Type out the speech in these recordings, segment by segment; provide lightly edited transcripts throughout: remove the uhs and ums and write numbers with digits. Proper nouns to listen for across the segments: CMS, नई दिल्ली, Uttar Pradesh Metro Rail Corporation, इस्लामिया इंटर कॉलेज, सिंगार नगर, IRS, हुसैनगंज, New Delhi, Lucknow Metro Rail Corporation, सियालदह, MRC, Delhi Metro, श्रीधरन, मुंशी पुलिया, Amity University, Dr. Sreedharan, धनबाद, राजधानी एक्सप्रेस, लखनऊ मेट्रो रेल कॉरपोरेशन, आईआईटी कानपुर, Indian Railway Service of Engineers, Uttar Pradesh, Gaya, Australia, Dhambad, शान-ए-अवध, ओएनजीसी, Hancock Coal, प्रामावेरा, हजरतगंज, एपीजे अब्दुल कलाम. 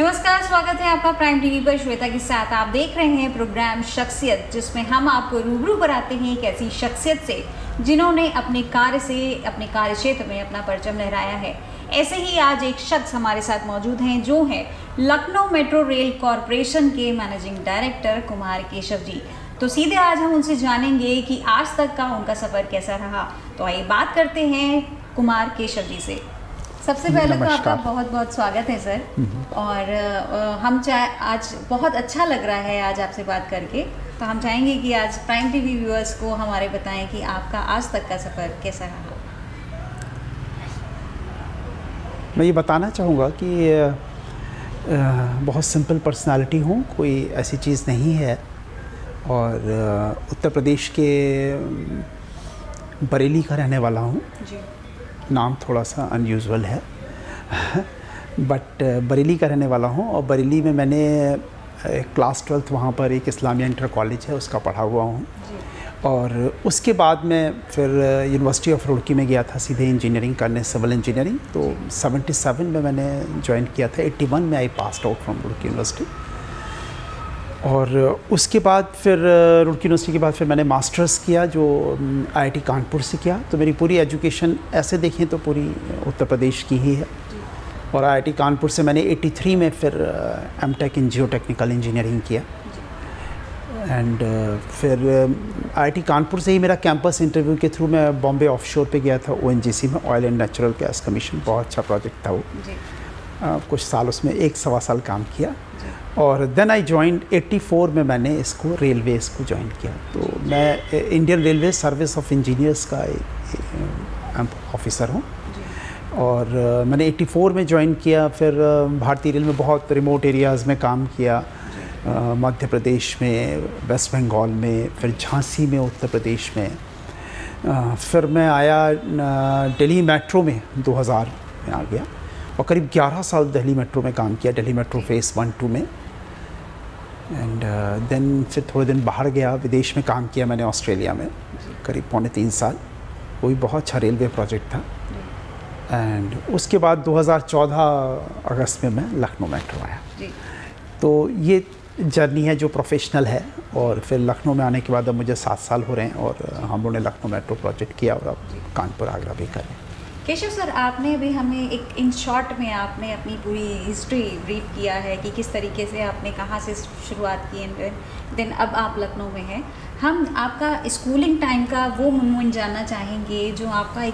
नमस्कार, स्वागत है आपका प्राइम टीवी पर। श्वेता के साथ आप देख रहे हैं प्रोग्राम शख्सियत, जिसमें हम आपको रूबरू कराते हैं एक ऐसी शख्सियत से जिन्होंने अपने कार्य क्षेत्र में अपना परचम लहराया है। ऐसे ही आज एक शख्स हमारे साथ मौजूद हैं जो है लखनऊ मेट्रो रेल कॉरपोरेशन के मैनेजिंग डायरेक्टर कुमार केशव जी। तो सीधे आज हम उनसे जानेंगे कि आज तक का उनका सफ़र कैसा रहा। तो आइए बात करते हैं कुमार केशव जी से। सबसे पहले तो आपका बहुत बहुत स्वागत है सर, और हम आज बहुत अच्छा लग रहा है आज आपसे बात करके। तो हम चाहेंगे कि आज प्राइम टीवी व्यूअर्स को हमारे बताएं कि आपका आज तक का सफ़र कैसा रहा। मैं ये बताना चाहूँगा कि बहुत सिंपल पर्सनालिटी हूँ, कोई ऐसी चीज़ नहीं है, और उत्तर प्रदेश के बरेली का रहने वाला हूँ। नाम थोड़ा सा अनयूजुअल है बट बरेली का रहने वाला हूँ, और बरेली में मैंने क्लास 12th वहाँ पर एक इस्लामिया इंटर कॉलेज है उसका पढ़ा हुआ हूँ, और उसके बाद मैं फिर यूनिवर्सिटी ऑफ रुड़की में गया था सीधे इंजीनियरिंग करने, सिविल इंजीनियरिंग। तो 77 में मैंने ज्वाइन किया था, 81 में I pass out from Roorkee university, और उसके बाद फिर रुड़की यूनिवर्सिटी के बाद फिर मैंने मास्टर्स किया जो आईआईटी कानपुर से किया। तो मेरी पूरी एजुकेशन ऐसे देखें तो पूरी उत्तर प्रदेश की ही है, और आईआईटी कानपुर से मैंने 83 में फिर M Tech in geo technical engineering किया, एंड फिर आईआईटी कानपुर से ही मेरा कैंपस इंटरव्यू के थ्रू मैं बॉम्बे ऑफशोर पे गया था, ओएनजीसी में, oil and natural gas commission. बहुत अच्छा प्रोजेक्ट था वो, कुछ साल उसमें 1-1.25 साल काम किया, और देन आई जॉइंड 84 में मैंने इसको रेलवेज़ को ज्वाइन किया। तो मैं Indian railway service of engineers का ऑफिसर हूँ, और मैंने 84 में ज्वाइन किया। फिर भारतीय रेल में बहुत रिमोट एरियाज़ में काम किया, मध्य प्रदेश में, वेस्ट बंगाल में, फिर झांसी में, उत्तर प्रदेश में। फिर मैं आया दिल्ली मेट्रो में, 2000 में आ गया, और करीब 11 साल दिल्ली मेट्रो में काम किया, दिल्ली मेट्रो फेज़ 1-2 में। एंड देन फिर थोड़े दिन बाहर गया, विदेश में काम किया मैंने, ऑस्ट्रेलिया में करीब पौने 3 साल, वो भी बहुत अच्छा रेलवे प्रोजेक्ट था। एंड उसके बाद 2014 अगस्त में मैं लखनऊ मेट्रो आया। तो ये जर्नी है जो प्रोफेशनल है, और फिर लखनऊ में आने के बाद अब मुझे 7 साल हो रहे हैं, और हम लोगों ने लखनऊ मेट्रो प्रोजेक्ट किया, और अब कानपुर आगरा भी कर रहे हैं। केशव सर, आपने भी हमें एक इन शॉर्ट में आपने अपनी पूरी हिस्ट्री ब्रीफ किया है कि किस तरीके से आपने कहाँ से शुरुआत की, एंड देन अब आप लखनऊ में हैं। हम आपका स्कूलिंग टाइम का वो मोमेंट जानना चाहेंगे जो आपका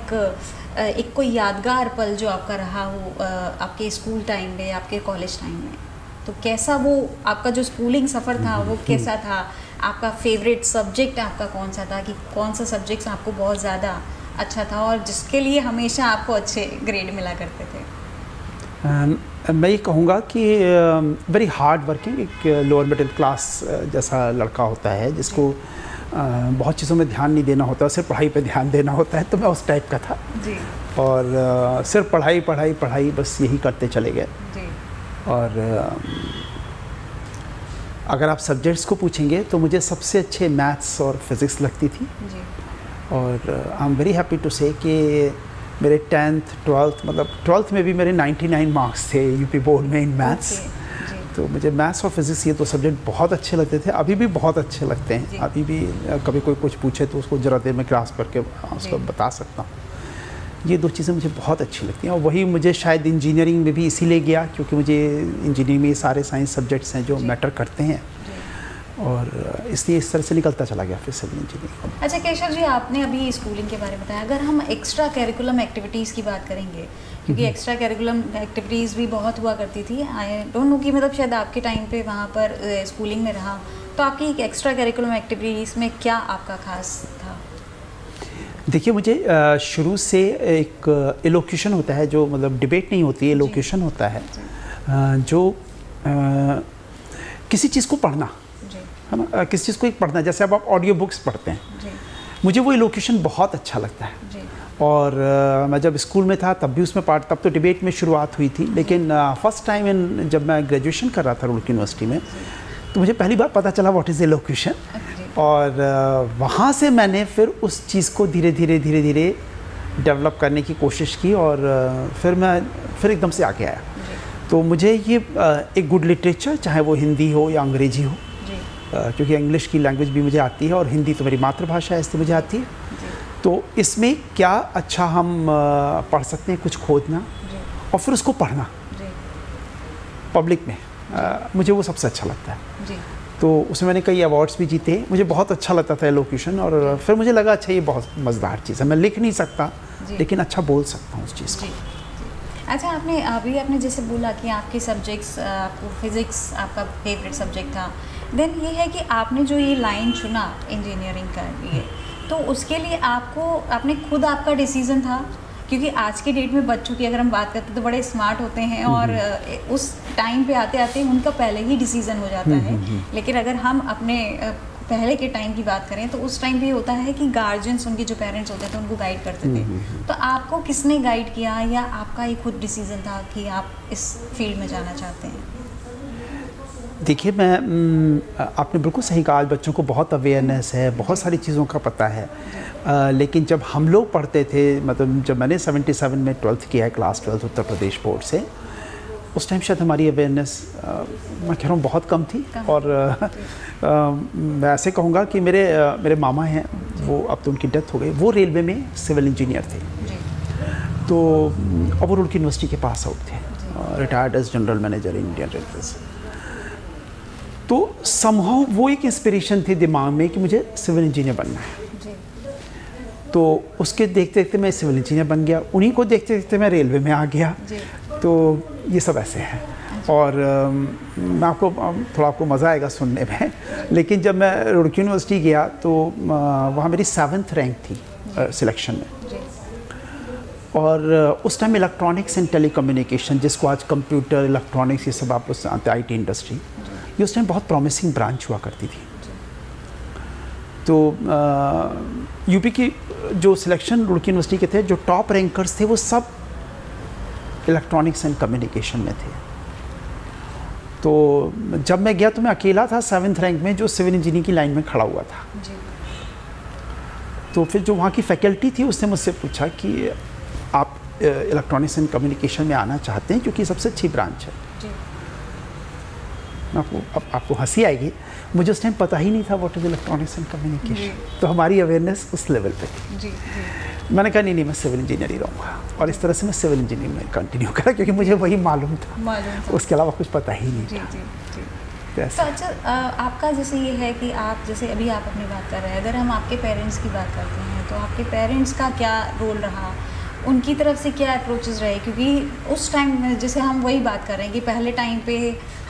एक कोई यादगार पल जो आपका रहा हो आपके स्कूल टाइम में, आपके कॉलेज टाइम में। तो कैसा वो आपका जो स्कूलिंग सफ़र था वो कैसा था? आपका फेवरेट सब्जेक्ट आपका कौन सा था, कि कौन सा सब्जेक्ट आपको बहुत ज़्यादा अच्छा था और जिसके लिए हमेशा आपको अच्छे ग्रेड मिला करते थे? मैं ये कहूँगा कि वेरी हार्ड वर्किंग, एक लोअर मिडिल क्लास जैसा लड़का होता है जिसको बहुत चीज़ों में ध्यान नहीं देना होता, सिर्फ पढ़ाई पे ध्यान देना होता है, तो मैं उस टाइप का था जी। और सिर्फ पढ़ाई पढ़ाई पढ़ाई बस यही करते चले गए जी। और अगर आप सब्जेक्ट्स को पूछेंगे तो मुझे सबसे अच्छे मैथ्स और फिज़िक्स लगती थी जी। और I am very happy to say कि मेरे 10th 12th, मतलब 12th में भी मेरे 99 मार्क्स थे यूपी बोर्ड में इन मैथ्स। तो मुझे मैथ्स और फिज़िक्स ये तो सब्जेक्ट बहुत अच्छे लगते थे, अभी भी बहुत अच्छे लगते हैं, अभी भी कभी कोई कुछ पूछे तो उसको ज़रा देर में ग्रास्प करके उसको बता सकता हूँ। ये दो चीज़ें मुझे बहुत अच्छी लगती हैं, और वही मुझे शायद इंजीनियरिंग में भी इसीलिए गया क्योंकि मुझे इंजीनियरिंग में सारे साइंस सब्जेक्ट्स हैं जो मैटर करते हैं, और इसलिए इस तरह से निकलता चला गया फिर सिविल इंजीनियरिंग। अच्छा केशव जी, आपने अभी स्कूलिंग के बारे में बताया, अगर हम एक्स्ट्रा करिकुलम एक्टिविटीज़ की बात करेंगे, क्योंकि एक्स्ट्रा करिकुलम एक्टिविटीज़ भी बहुत हुआ करती थी। आई डोंट नो कि मतलब शायद आपके टाइम पे वहाँ पर स्कूलिंग में रहा, तो आपकी एक्स्ट्रा करिकुलम एक्टिविटीज़ में क्या आपका खास था? देखिए, मुझे शुरू से एक एलोक्यूशन होता है, जो मतलब डिबेट नहीं होती, एलोक्यूशन होता है, जो किसी चीज़ को पढ़ना है ना, किसी चीज़ को एक पढ़ना, जैसे अब आप ऑडियो बुक्स पढ़ते हैं, मुझे वो एलोक्यूशन बहुत अच्छा लगता है। और मैं जब स्कूल में था तब भी उसमें पार्ट, तब तो डिबेट में शुरुआत हुई थी, लेकिन फर्स्ट टाइम जब मैं ग्रेजुएशन कर रहा था रुड़की यूनिवर्सिटी में, तो मुझे पहली बार पता चला व्हाट इज़ एलोक्यूशन, और वहाँ से मैंने फिर उस चीज़ को धीरे धीरे डेवलप करने की कोशिश की, और फिर मैं एकदम से आगे आया। तो मुझे ये एक गुड लिटरेचर, चाहे वो हिंदी हो या अंग्रेजी हो, क्योंकि इंग्लिश की लैंग्वेज भी मुझे आती है और हिंदी तो मेरी मातृभाषा है इसलिए मुझे आती है, तो इसमें क्या अच्छा हम पढ़ सकते हैं, कुछ खोजना और फिर उसको पढ़ना पब्लिक में, मुझे वो सबसे अच्छा लगता है जी। तो उसमें मैंने कई अवार्ड्स भी जीते, मुझे बहुत अच्छा लगता था एलोक्यूशन, और फिर मुझे लगा अच्छा ये बहुत मज़ेदार चीज़ है, मैं लिख नहीं सकता लेकिन अच्छा बोल सकता हूँ उस चीज़ को। अच्छा, आपने अभी जैसे बोला कि आपके सब्जेक्ट्स, आपको फिज़िक्स आपका फेवरेट सब्जेक्ट था, देन ये है कि आपने जो ये लाइन चुना इंजीनियरिंग का लिए, तो उसके लिए आपने खुद आपका डिसीज़न था, क्योंकि आज के डेट में बच्चों की अगर हम बात करते हैं तो बड़े स्मार्ट होते हैं और उस टाइम पे आते आते उनका पहले ही डिसीज़न हो जाता है, लेकिन अगर हम अपने पहले के टाइम की बात करें तो उस टाइम भी होता है कि गार्जियंस, उनके जो पेरेंट्स होते थे उनको गाइड करते थे, तो आपको किसने गाइड किया या आपका ये खुद डिसीज़न था कि आप इस फील्ड में जाना चाहते हैं? देखिए, आपने बिल्कुल सही कहा, आज बच्चों को बहुत अवेयरनेस है, बहुत सारी चीज़ों का पता है, लेकिन जब हम लोग पढ़ते थे, मतलब जब मैंने 77 में 12th किया है, क्लास 12th उत्तर प्रदेश बोर्ड से, उस टाइम शायद हमारी अवेयरनेस मैं कह रहा हूँ बहुत कम थी। और मैं ऐसे कहूँगा कि मेरे मामा हैं, वो अब तो उनकी डेथ हो गई, वो रेलवे में सिविल इंजीनियर थे, तो अब वो रुड़की यूनिवर्सिटी के पास आउट थे, retired as general manager Indian railways, तो समहाउ वो एक इंस्पिरेशन थी दिमाग में कि मुझे सिविल इंजीनियर बनना है जी। तो उसके देखते देखते मैं सिविल इंजीनियर बन गया, उन्हीं को देखते देखते मैं रेलवे में आ गया, तो ये सब ऐसे है। और मैं आपको थोड़ा मज़ा आएगा सुनने में, लेकिन जब मैं रुड़की यूनिवर्सिटी गया तो वहाँ मेरी 7th रैंक थी सिलेक्शन में, और उस टाइम इलेक्ट्रॉनिक्स एंड टेलीकम्युनिकेशन, जिसको आज कंप्यूटर, इलेक्ट्रॉनिक्स, ये सब आप उस IT इंडस्ट्री, ये उस टाइम बहुत प्रॉमिसिंग ब्रांच हुआ करती थी। तो यूपी की जो सिलेक्शन रुड़की यूनिवर्सिटी के थे, जो टॉप रैंकर्स थे वो सब इलेक्ट्रॉनिक्स एंड कम्युनिकेशन में थे। तो जब मैं गया तो मैं अकेला था 7th रैंक में, जो सिविल इंजीनियरिंग की लाइन में खड़ा हुआ था जी। तो फिर जो वहाँ की फैकल्टी थी उसने मुझसे पूछा कि आप इलेक्ट्रॉनिक्स एंड कम्युनिकेशन में आना चाहते हैं क्योंकि सबसे अच्छी ब्रांच है जी। आपको हंसी आएगी, मुझे उस टाइम पता ही नहीं था what is electronics and communication, तो हमारी अवेयरनेस उस लेवल पे थी जी, जी। मैंने कहा नहीं, मैं सिविल इंजीनियर ही रहूँगा, और इस तरह से मैं सिविल इंजीनियर में कंटिन्यू करा क्योंकि मुझे वही मालूम था। उसके अलावा कुछ पता ही नहीं जी, था जी, जी। तो अच्छा, आपका जैसे ये है कि आप जैसे अभी आप अपनी बात कर रहे हैं, अगर हम आपके पेरेंट्स की बात करते हैं तो आपके पेरेंट्स का क्या रोल रहा, उनकी तरफ से क्या अप्रोचेस रहे, क्योंकि उस टाइम जैसे हम वही बात कर रहे हैं कि पहले टाइम पे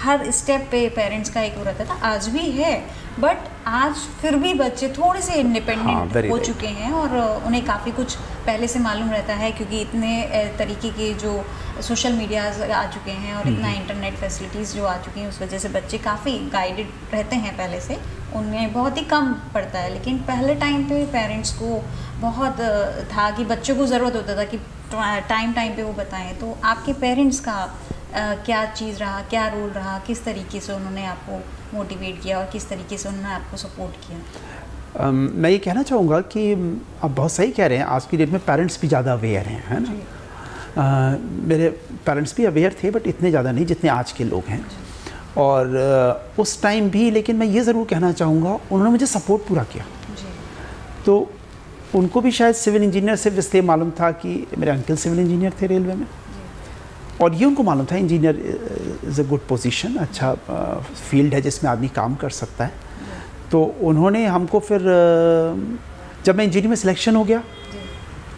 हर स्टेप पे पेरेंट्स का एक वो रहता था, आज भी है, बट आज फिर भी बच्चे थोड़े से इंडिपेंडेंट हो चुके हैं और उन्हें काफ़ी कुछ पहले से मालूम रहता है, क्योंकि इतने तरीके के जो सोशल मीडियाज आ चुके हैं और इतना इंटरनेट फैसिलिटीज़ जो आ चुकी हैं, उस वजह से बच्चे काफ़ी गाइडेड रहते हैं, पहले से उनमें बहुत ही कम पड़ता है। लेकिन पहले टाइम पे पेरेंट्स को बहुत था कि बच्चों को ज़रूरत होता था कि टाइम पे वो बताएं, तो आपके पेरेंट्स का क्या चीज़ रहा, क्या रोल रहा, किस तरीके से उन्होंने आपको मोटिवेट किया और किस तरीके से उन्होंने आपको सपोर्ट किया? मैं ये कहना चाहूँगा कि आप बहुत सही कह रहे हैं, आज की डेट में पेरेंट्स भी ज़्यादा अवेयर हैं, है ना। मेरे पेरेंट्स भी अवेयर थे बट इतने ज़्यादा नहीं जितने आज के लोग हैं, और उस टाइम भी, लेकिन मैं ये ज़रूर कहना चाहूँगा उन्होंने मुझे सपोर्ट पूरा किया जी। तो उनको भी शायद सिविल इंजीनियर सिर्फ इसलिए मालूम था कि मेरे अंकल सिविल इंजीनियर थे रेलवे में, और ये उनको मालूम था engineer is a good position, अच्छा फील्ड है जिसमें आदमी काम कर सकता है। तो उन्होंने हमको फिर जब मैं इंजीनियरिंग में सिलेक्शन हो गया,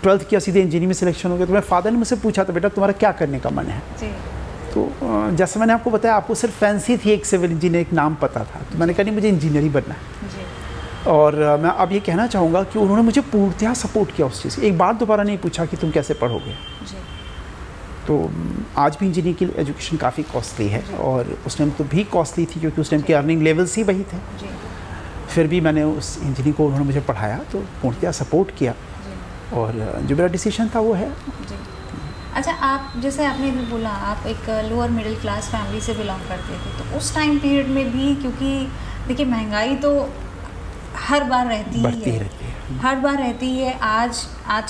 12th किया सीधे इंजीनियरिंग में सिलेक्शन हो गया, तो मेरे फादर ने मुझसे पूछा था बेटा तुम्हारा क्या करने का मन है, तो जैसे मैंने आपको बताया आपको सिर्फ फैंसी थी एक सिविल इंजीनियर, एक नाम पता था, तो मैंने कहा नहीं मुझे इंजीनियर ही बनना है जी। और मैं अब ये कहना चाहूँगा कि उन्होंने मुझे पूर्णतः सपोर्ट किया उस चीज़, एक बार दोबारा नहीं पूछा कि तुम कैसे पढ़ोगे जी। तो आज भी इंजीनियरिंग की एजुकेशन काफ़ी कॉस्टली है, और उस टाइम तो भी कॉस्टली थी क्योंकि उस टाइम के अर्निंग लेवल्स ही वही थे, फिर भी मैंने उस इंजीनियर को उन्होंने मुझे पढ़ाया, तो पूर्णतः सपोर्ट किया, और जो मेरा डिसीजन था वो है। अच्छा, आप जैसे आपने भी बोला आप एक लोअर मिडिल क्लास फैमिली से बिलोंग करते थे, तो उस टाइम पीरियड में भी, क्योंकि देखिए महंगाई तो हर बार रहती ही है, हर बार रहती है। आज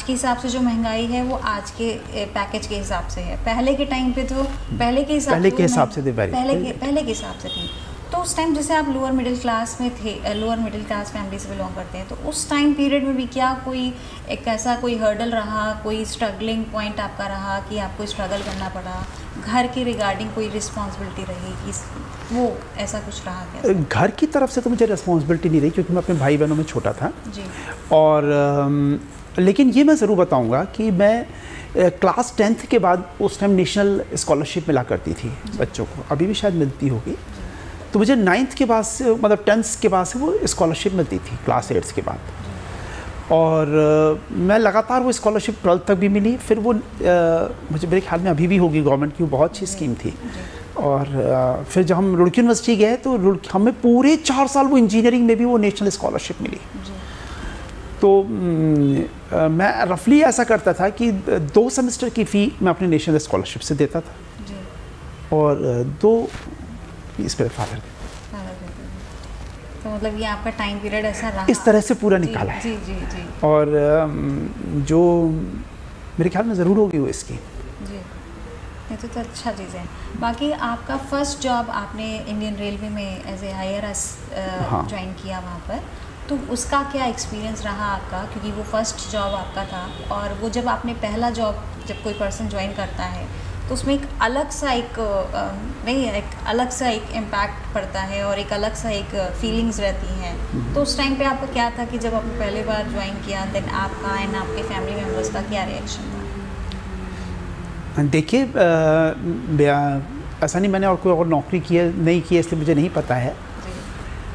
के हिसाब से जो महंगाई है वो आज के पैकेज के हिसाब से है, पहले के टाइम पे तो पहले के हिसाब से थी। तो उस टाइम जैसे आप लोअर मिडिल क्लास में थे, लोअर मिडिल क्लास फैमिली से बिलोंग करते हैं, तो उस टाइम पीरियड में भी क्या कोई एक ऐसा कोई हर्डल रहा, कोई स्ट्रगलिंग पॉइंट आपका रहा कि आपको स्ट्रगल करना पड़ा, घर के रिगार्डिंग कोई रिस्पॉन्सिबिलिटी रही कि वो ऐसा कुछ रहा क्या? घर की तरफ से तो मुझे रिस्पॉन्सिबिलिटी नहीं रही क्योंकि मैं अपने भाई बहनों में छोटा था जी। और लेकिन ये मैं ज़रूर बताऊँगा कि मैं क्लास 10th के बाद उस टाइम नेशनल स्कॉलरशिप मिला करती थी बच्चों को, अभी भी शायद मिलती होगी। तो मुझे 9th के बाद से, मतलब 10th के बाद से वो स्कॉलरशिप मिलती थी क्लास 8th के बाद, और मैं लगातार वो स्कॉलरशिप 12th तक भी मिली। फिर वो मुझे मेरे ख्याल में अभी भी होगी गवर्नमेंट की, वो बहुत अच्छी स्कीम थी। और फिर जब हम रुड़की यूनिवर्सिटी गए तो हमें पूरे 4 साल वो इंजीनियरिंग में भी वो नेशनल स्कॉलरशिप मिली। तो मैं रफली ऐसा करता था कि 2 सेमेस्टर की फ़ी मैं अपने नेशनल स्कॉलरशिप से देता था और 2 इस पर फादर देते। तो मतलब ये आपका टाइम पीरियड ऐसा रहा, इस तरह से पूरा निकाला है। जी, जी, जी। और जो मेरे ख्याल में ज़रूर होगी वो इसकी जी। ये तो अच्छा चीज़ है। बाकी आपका फर्स्ट जॉब आपने इंडियन रेलवे में एज ए IRS ज्वाइन किया वहाँ पर, तो उसका क्या एक्सपीरियंस रहा आपका, क्योंकि वो फर्स्ट जॉब आपका था। और वो जब आपने पहला जॉब जब कोई पर्सन ज्वाइन करता है तो उसमें एक अलग सा एक अलग सा इम्पैक्ट पड़ता है और एक अलग सा एक फीलिंग्स रहती हैं। तो उस टाइम पे आपको क्या था कि जब आपने पहली बार ज्वाइन किया, देन आपका एंड आपके फैमिली मेम्बर्स का क्या रिएक्शन था? देखिए ऐसा नहीं मैंने और कोई और नौकरी की है नहीं की है इसलिए मुझे नहीं पता है,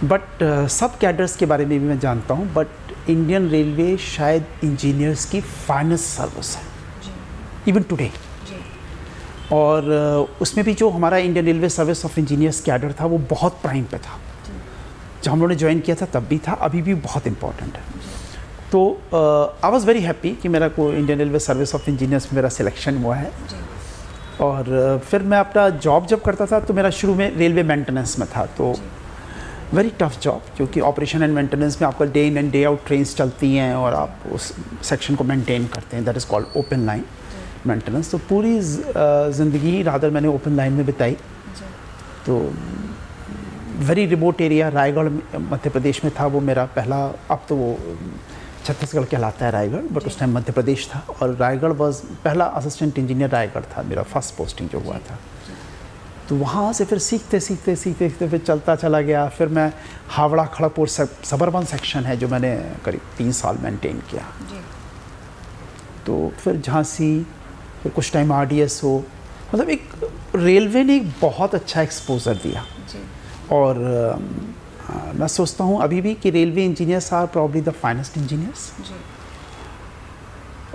बट सब कैडर्स के बारे में भी मैं जानता हूँ। बट इंडियन रेलवे शायद इंजीनियर्स की फाइनेंस सर्विस है इवन टुडे, और उसमें भी जो हमारा Indian railway service of engineers cadre था वो बहुत प्राइम पे था, जब हम लोगों ने ज्वाइन किया था तब भी था, अभी भी बहुत इम्पॉर्टेंट है। तो आई वाज वेरी हैप्पी कि मेरा को Indian railway service of engineers में मेरा सिलेक्शन हुआ है। और फिर मैं अपना जॉब जब करता था तो मेरा शुरू में रेलवे मेंटेनेंस में था, तो वेरी टफ जॉब क्योंकि ऑपरेशन एंड मेंटेनेंस में आपका day in and day out trains चलती हैं और आप उस सेक्शन को मेंटेन करते हैं, that is called open line maintenance. तो पूरी ज़िंदगी रादर मैंने ओपन लाइन में बिताई। तो very remote area Raigarh Madhya Pradesh में था वो मेरा पहला, अब तो वो छत्तीसगढ़ कहलाता है रायगढ़, बट उस टाइम मध्य प्रदेश था। और रायगढ़ वाज पहला असिस्टेंट इंजीनियर रायगढ़ था मेरा फर्स्ट पोस्टिंग जो हुआ था। तो वहाँ से फिर सीखते फिर चलता चला गया। फिर मैं हावड़ा खड़गपुर सबरबन सेक्शन है जो मैंने करीब 3 साल मेनटेन किया। तो फिर झांसी, फिर कुछ टाइम RDS हो, मतलब एक रेलवे ने एक बहुत अच्छा एक्सपोजर दिया। और मैं सोचता हूँ अभी भी कि railway engineers are probably the finest engineers,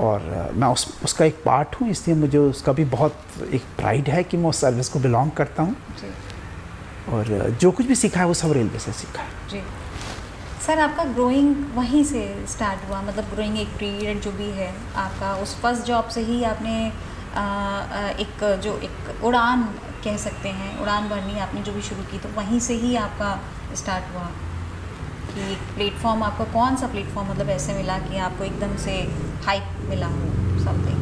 और मैं उसका एक पार्ट हूँ, इसलिए मुझे उसका भी बहुत एक प्राइड है कि मैं उस सर्विस को बिलोंग करता हूँ। और जो कुछ भी सीखा है वो सब रेलवे से सीखा है जी। सर आपका ग्रोइंग वहीं से स्टार्ट हुआ, मतलब ग्रोइंग एक पीरियड जो भी है आपका उस फर्स्ट जॉब से ही आपने एक जो एक उड़ान कह सकते हैं, उड़ान भरनी आपने जो भी शुरू की तो वहीं से ही आपका स्टार्ट हुआ कि एक प्लेटफॉर्म, आपका कौन सा प्लेटफॉर्म मतलब ऐसे मिला कि आपको एकदम से हाइप मिला हो समथिंग?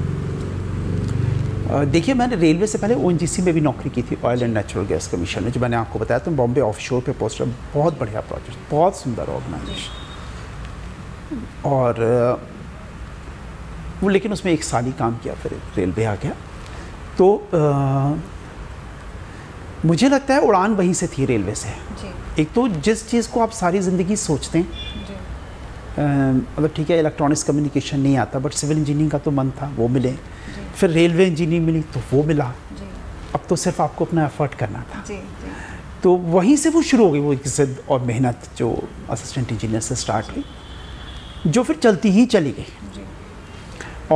देखिए मैंने रेलवे से पहले ONGC में भी नौकरी की थी, oil and natural gas commission में, जो मैंने आपको बताया था तो बॉम्बे ऑफशोर पे पोस्टर, बहुत बढ़िया प्रोजेक्ट, बहुत सुंदर ऑर्गेनाइजेशन। और वो लेकिन उसमें 1 साल ही काम किया, फिर रेलवे आ गया। तो मुझे लगता है उड़ान वहीं से थी, रेलवे से जी। एक तो जिस चीज़ को आप सारी ज़िंदगी सोचते हैं मतलब ठीक है इलेक्ट्रॉनिक्स कम्युनिकेशन नहीं आता, बट सिविल इंजीनियरिंग का तो मन था, वो मिले। फिर रेलवे इंजीनियरिंग मिली तो वो मिला। अब तो सिर्फ आपको अपना एफर्ट करना था जी, जी। तो वहीं से वो शुरू हो गई, वो जिद और मेहनत जो असिस्टेंट इंजीनियर से स्टार्ट हुई, जो फिर चलती ही चली गई।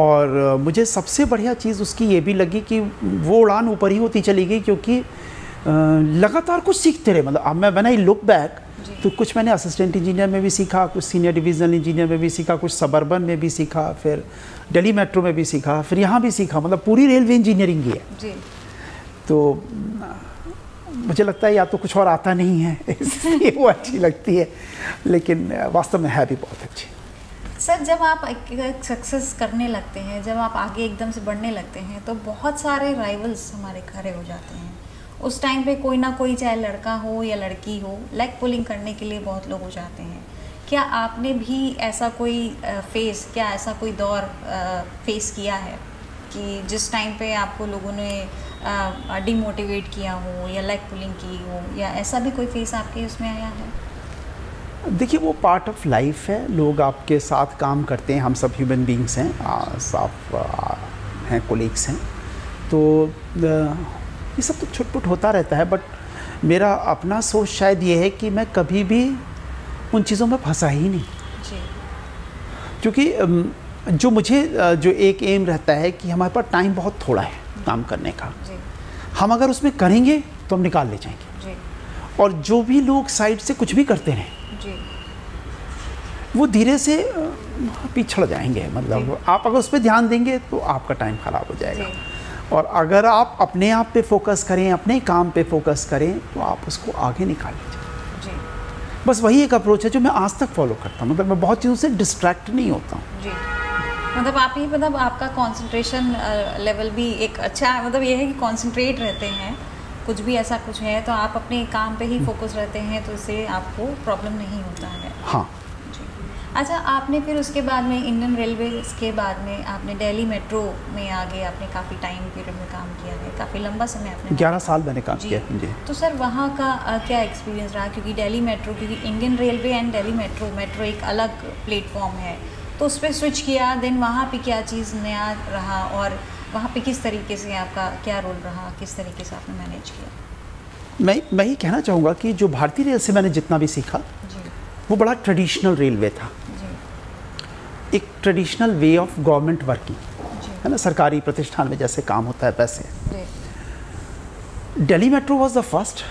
और मुझे सबसे बढ़िया चीज़ उसकी ये भी लगी कि वो उड़ान ऊपर ही होती चली गई क्योंकि लगातार कुछ सीखते रहे। मतलब अब मैं बना ही लुक बैक तो कुछ मैंने असिस्टेंट इंजीनियर में भी सीखा, कुछ सीनियर डिवीजनल इंजीनियर में भी सीखा, कुछ सबर्बन में भी सीखा, फिर दिल्ली मेट्रो में भी सीखा, फिर यहाँ भी सीखा। मतलब पूरी रेलवे इंजीनियरिंग ही है जी। तो मुझे लगता है या तो कुछ और आता नहीं है इसलिए वो अच्छी लगती है, लेकिन वास्तव में है भी बहुत अच्छी। सर जब आप सक्सेस करने लगते हैं, जब आप आगे एकदम से बढ़ने लगते हैं तो बहुत सारे राइवल्स हमारे खड़े हो जाते हैं। उस टाइम पे कोई ना कोई, चाहे लड़का हो या लड़की हो, लेग पुलिंग करने के लिए बहुत लोग हो जाते हैं। क्या आपने भी ऐसा कोई फेस, क्या ऐसा कोई दौर फेस किया है कि जिस टाइम पे आपको लोगों ने डिमोटिवेट किया हो या लेग पुलिंग की हो, या ऐसा भी कोई फेस आपके उसमें आया है? देखिए, वो पार्ट ऑफ लाइफ है। लोग आपके साथ काम करते हैं, हम सब ह्यूमन बींग्स हैं, साफ हैं, कोलिग्स हैं, तो ये सब तो छुटपुट होता रहता है। बट मेरा अपना सोच शायद ये है कि मैं कभी भी उन चीज़ों में फंसा ही नहीं जी। क्योंकि जो मुझे जो एक एम रहता है कि हमारे पास टाइम बहुत थोड़ा है काम करने का, हम अगर उसमें करेंगे तो हम निकाल ले जाएंगे। और जो भी लोग साइड से कुछ भी करते रहें वो धीरे से पिछड़ जाएंगे। मतलब आप अगर उस पर ध्यान देंगे तो आपका टाइम ख़राब हो जाएगा, और अगर आप अपने आप पे फोकस करें, अपने काम पे फोकस करें, तो आप उसको आगे निकाल लीजिए। बस वही एक अप्रोच है जो मैं आज तक फॉलो करता हूँ। मतलब मैं बहुत चीज़ों से डिस्ट्रैक्ट नहीं होता हूँ जी। मतलब आप ही, मतलब आपका कंसंट्रेशन लेवल भी एक अच्छा, मतलब ये है कि कंसंट्रेट रहते हैं, कुछ भी ऐसा कुछ है तो आप अपने काम पे ही फोकस रहते हैं, तो इससे आपको प्रॉब्लम नहीं होता है। हाँ जी। अच्छा, आपने फिर उसके बाद में इंडियन रेलवे के बाद में आपने दिल्ली मेट्रो में आगे आपने काफ़ी टाइम पीरियड में काम किया है, काफ़ी लंबा समय आपने, 11 साल मैंने काम किया जी। तो सर वहाँ का क्या एक्सपीरियंस रहा? क्योंकि दिल्ली मेट्रो, क्योंकि Indian railway and Delhi metro, metro एक अलग प्लेटफॉर्म है, तो उस पर स्विच किया, देन वहाँ पे क्या चीज़ नया रहा और वहाँ पे किस तरीके से आपका क्या रोल रहा, किस तरीके से आपने मैनेज किया? मैं ही कहना चाहूँगा कि जो भारतीय रेल से मैंने जितना भी सीखा वो बड़ा ट्रेडिशनल रेलवे था जी। एक traditional way of government working है ना, सरकारी प्रतिष्ठान में जैसे काम होता है वैसे। Delhi metro was the first,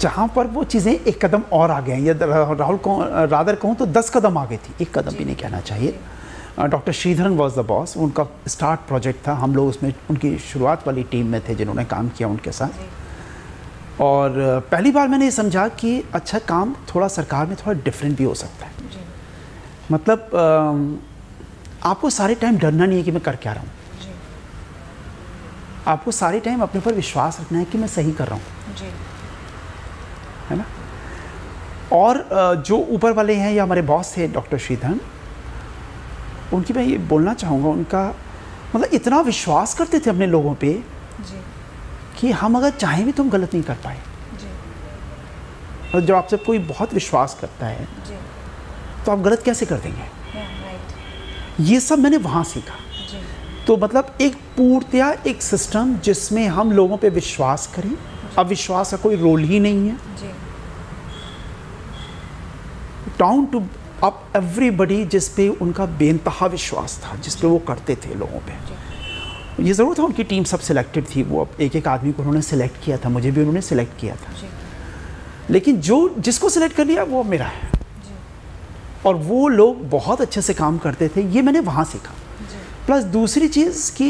जहाँ पर वो चीज़ें एक कदम और आगे हैं, या रादर कहूँ तो 10 कदम आगे थी, एक कदम भी नहीं कहना चाहिए। Doctor श्रीधरन was the boss, उनका स्टार्ट प्रोजेक्ट था, हम लोग उसमें उनकी शुरुआत वाली टीम में थे जिन्होंने काम किया उनके साथ। और पहली बार मैंने ये समझा कि अच्छा, काम थोड़ा सरकार में थोड़ा डिफरेंट भी हो सकता है। मतलब आपको सारे टाइम डरना नहीं है कि मैं कर क्या रहा हूँ, आपको सारे टाइम अपने पर विश्वास रखना है कि मैं सही कर रहा हूँ, है ना। और जो ऊपर वाले हैं या हमारे बॉस थे डॉक्टर श्रीधरन, उनकी मैं ये बोलना चाहूँगा, उनका मतलब इतना विश्वास करते थे अपने लोगों पे जी। कि हम अगर चाहें भी तो हम गलत नहीं कर पाए जी। तो जब आपसे कोई बहुत विश्वास करता है जी। तो आप गलत कैसे कर देंगे? राइट। ये सब मैंने वहाँ सीखा जी। तो मतलब एक पूर्णतया एक सिस्टम जिसमें हम लोगों पे विश्वास करें, अब विश्वास का कोई रोल ही नहीं है जी। डाउन टू अप एवरीबडी, जिस पे उनका बेनतहा विश्वास था, जिस पे वो करते थे लोगों पे। ये ज़रूर था उनकी टीम सब सिलेक्टेड थी, वो अब एक एक आदमी को उन्होंने सिलेक्ट किया था, मुझे भी उन्होंने सिलेक्ट किया था, लेकिन जो जिसको सिलेक्ट कर लिया वो मेरा है। और वो लोग बहुत अच्छे से काम करते थे, ये मैंने वहाँ सीखा। प्लस दूसरी चीज़ कि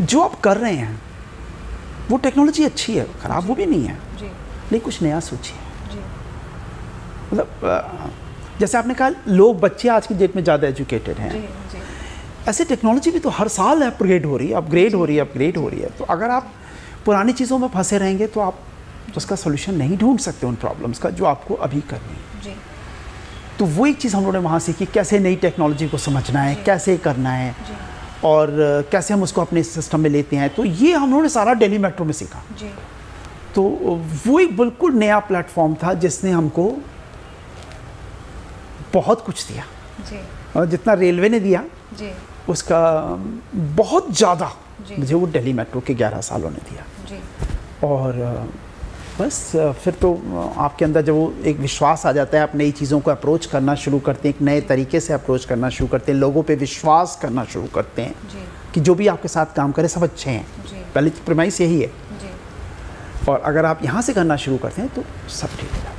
जो आप कर रहे हैं वो टेक्नोलॉजी अच्छी है, ख़राब वो भी नहीं है, लेकिन कुछ नया सोचिए। मतलब जैसे आपने कहा लोग, बच्चे आज की डेट में ज़्यादा एजुकेटेड हैं, ऐसे टेक्नोलॉजी भी तो हर साल अपग्रेड हो रही है, अपग्रेड हो रही है। तो अगर आप पुरानी चीज़ों में फंसे रहेंगे तो आप उसका सोल्यूशन नहीं ढूंढ सकते उन प्रॉब्लम्स का जो आपको अभी करनी है। तो वो एक चीज़ हम लोगों ने वहाँ सीखी, कैसे नई टेक्नोलॉजी को समझना है, कैसे करना है, और कैसे हम उसको अपने सिस्टम में लेते हैं। तो ये हम लोगों ने सारा दिल्ली मेट्रो में सीखा। तो वो एक बिल्कुल नया प्लेटफॉर्म था जिसने हमको बहुत कुछ दिया जी। जितना रेलवे ने दिया जी। उसका बहुत ज़्यादा मुझे वो दिल्ली मेट्रो के 11 सालों ने दिया जी। और बस फिर तो आपके अंदर जब वो एक विश्वास आ जाता है, आप नई चीज़ों को अप्रोच करना शुरू करते हैं, एक नए तरीके से अप्रोच करना शुरू करते हैं, लोगों पे विश्वास करना शुरू करते हैं कि जो भी आपके साथ काम करे सब अच्छे हैं। पहले प्रीमाइस यही है, और अगर आप यहाँ से करना शुरू करते हैं तो सब ठीक हो जाता है।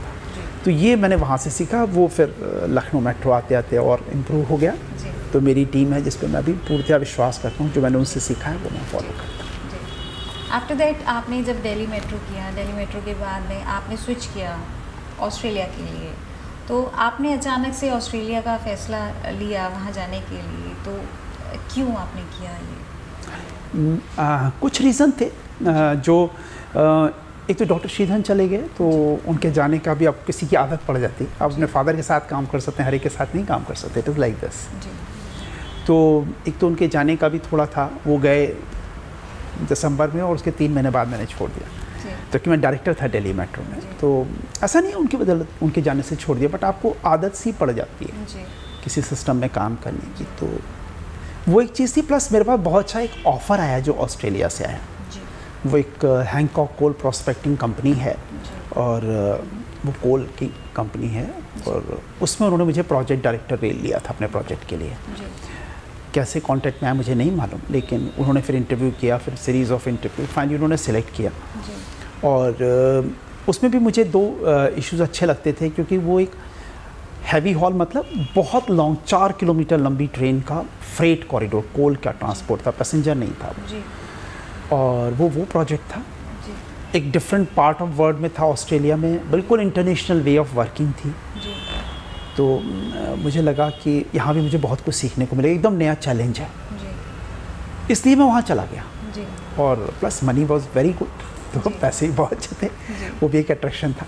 तो ये मैंने वहाँ से सीखा। वो फिर लखनऊ मेट्रो आते आते और इम्प्रूव हो गया। तो मेरी टीम है जिसपे मैं अभी पूर्णतया विश्वास करता हूँ, जो मैंने उनसे सीखा है वो मैं फॉलो करता हूँ। आफ्टर दैट आपने जब दिल्ली मेट्रो किया, दिल्ली मेट्रो के बाद में आपने स्विच किया ऑस्ट्रेलिया के लिए, तो तो आपने अचानक से ऑस्ट्रेलिया का फैसला लिया वहाँ जाने के लिए, तो क्यों आपने किया ये? कुछ रीज़न थे जो एक तो डॉक्टर श्रीधरन चले गए तो उनके जाने का भी आप किसी की आदत पड़ जाती, आप अपने फादर के साथ काम कर सकते हैं, हर एक के साथ नहीं काम कर सकते, इट इज़ लाइक दिस। तो एक तो उनके जाने का भी थोड़ा था, वो गए दिसंबर में और उसके 3 महीने बाद मैंने छोड़ दिया, तो कि मैं डायरेक्टर था दिल्ली मेट्रो में। तो ऐसा नहीं उनकी बदौलत उनके जाने से छोड़ दिया, बट आपको आदत सी पड़ जाती है किसी सिस्टम में काम करने की, तो वो एक चीज़ थी। प्लस मेरे पास बहुत अच्छा एक ऑफ़र आया जो ऑस्ट्रेलिया से आया, वो एक हैंकॉक कोल प्रोस्पेक्टिंग कंपनी है और वो कोल की कंपनी है, और उसमें उन्होंने मुझे प्रोजेक्ट डायरेक्टर रेल लिया था अपने प्रोजेक्ट के लिए। कैसे कांटेक्ट में आया मुझे नहीं मालूम, लेकिन उन्होंने फिर इंटरव्यू किया, फिर सीरीज़ ऑफ इंटरव्यू, फाइनली उन्होंने सेलेक्ट किया। और उसमें भी मुझे 2 इश्यूज़ अच्छे लगते थे, क्योंकि वो एक हैवी हॉल मतलब बहुत लॉन्ग 4 किलोमीटर लंबी ट्रेन का फ्रेट कॉरिडोर, कोल का ट्रांसपोर्ट था, पैसेंजर नहीं था वो। और वो प्रोजेक्ट था, एक डिफरेंट पार्ट ऑफ वर्ल्ड में था, ऑस्ट्रेलिया में बिल्कुल इंटरनेशनल वे ऑफ वर्किंग थी। तो मुझे लगा कि यहाँ भी मुझे बहुत कुछ सीखने को मिलेगा, एकदम नया चैलेंज है, इसलिए मैं वहाँ चला गया। और plus money was very good, तो पैसे भी बहुत अच्छे थे, वो भी एक अट्रैक्शन था।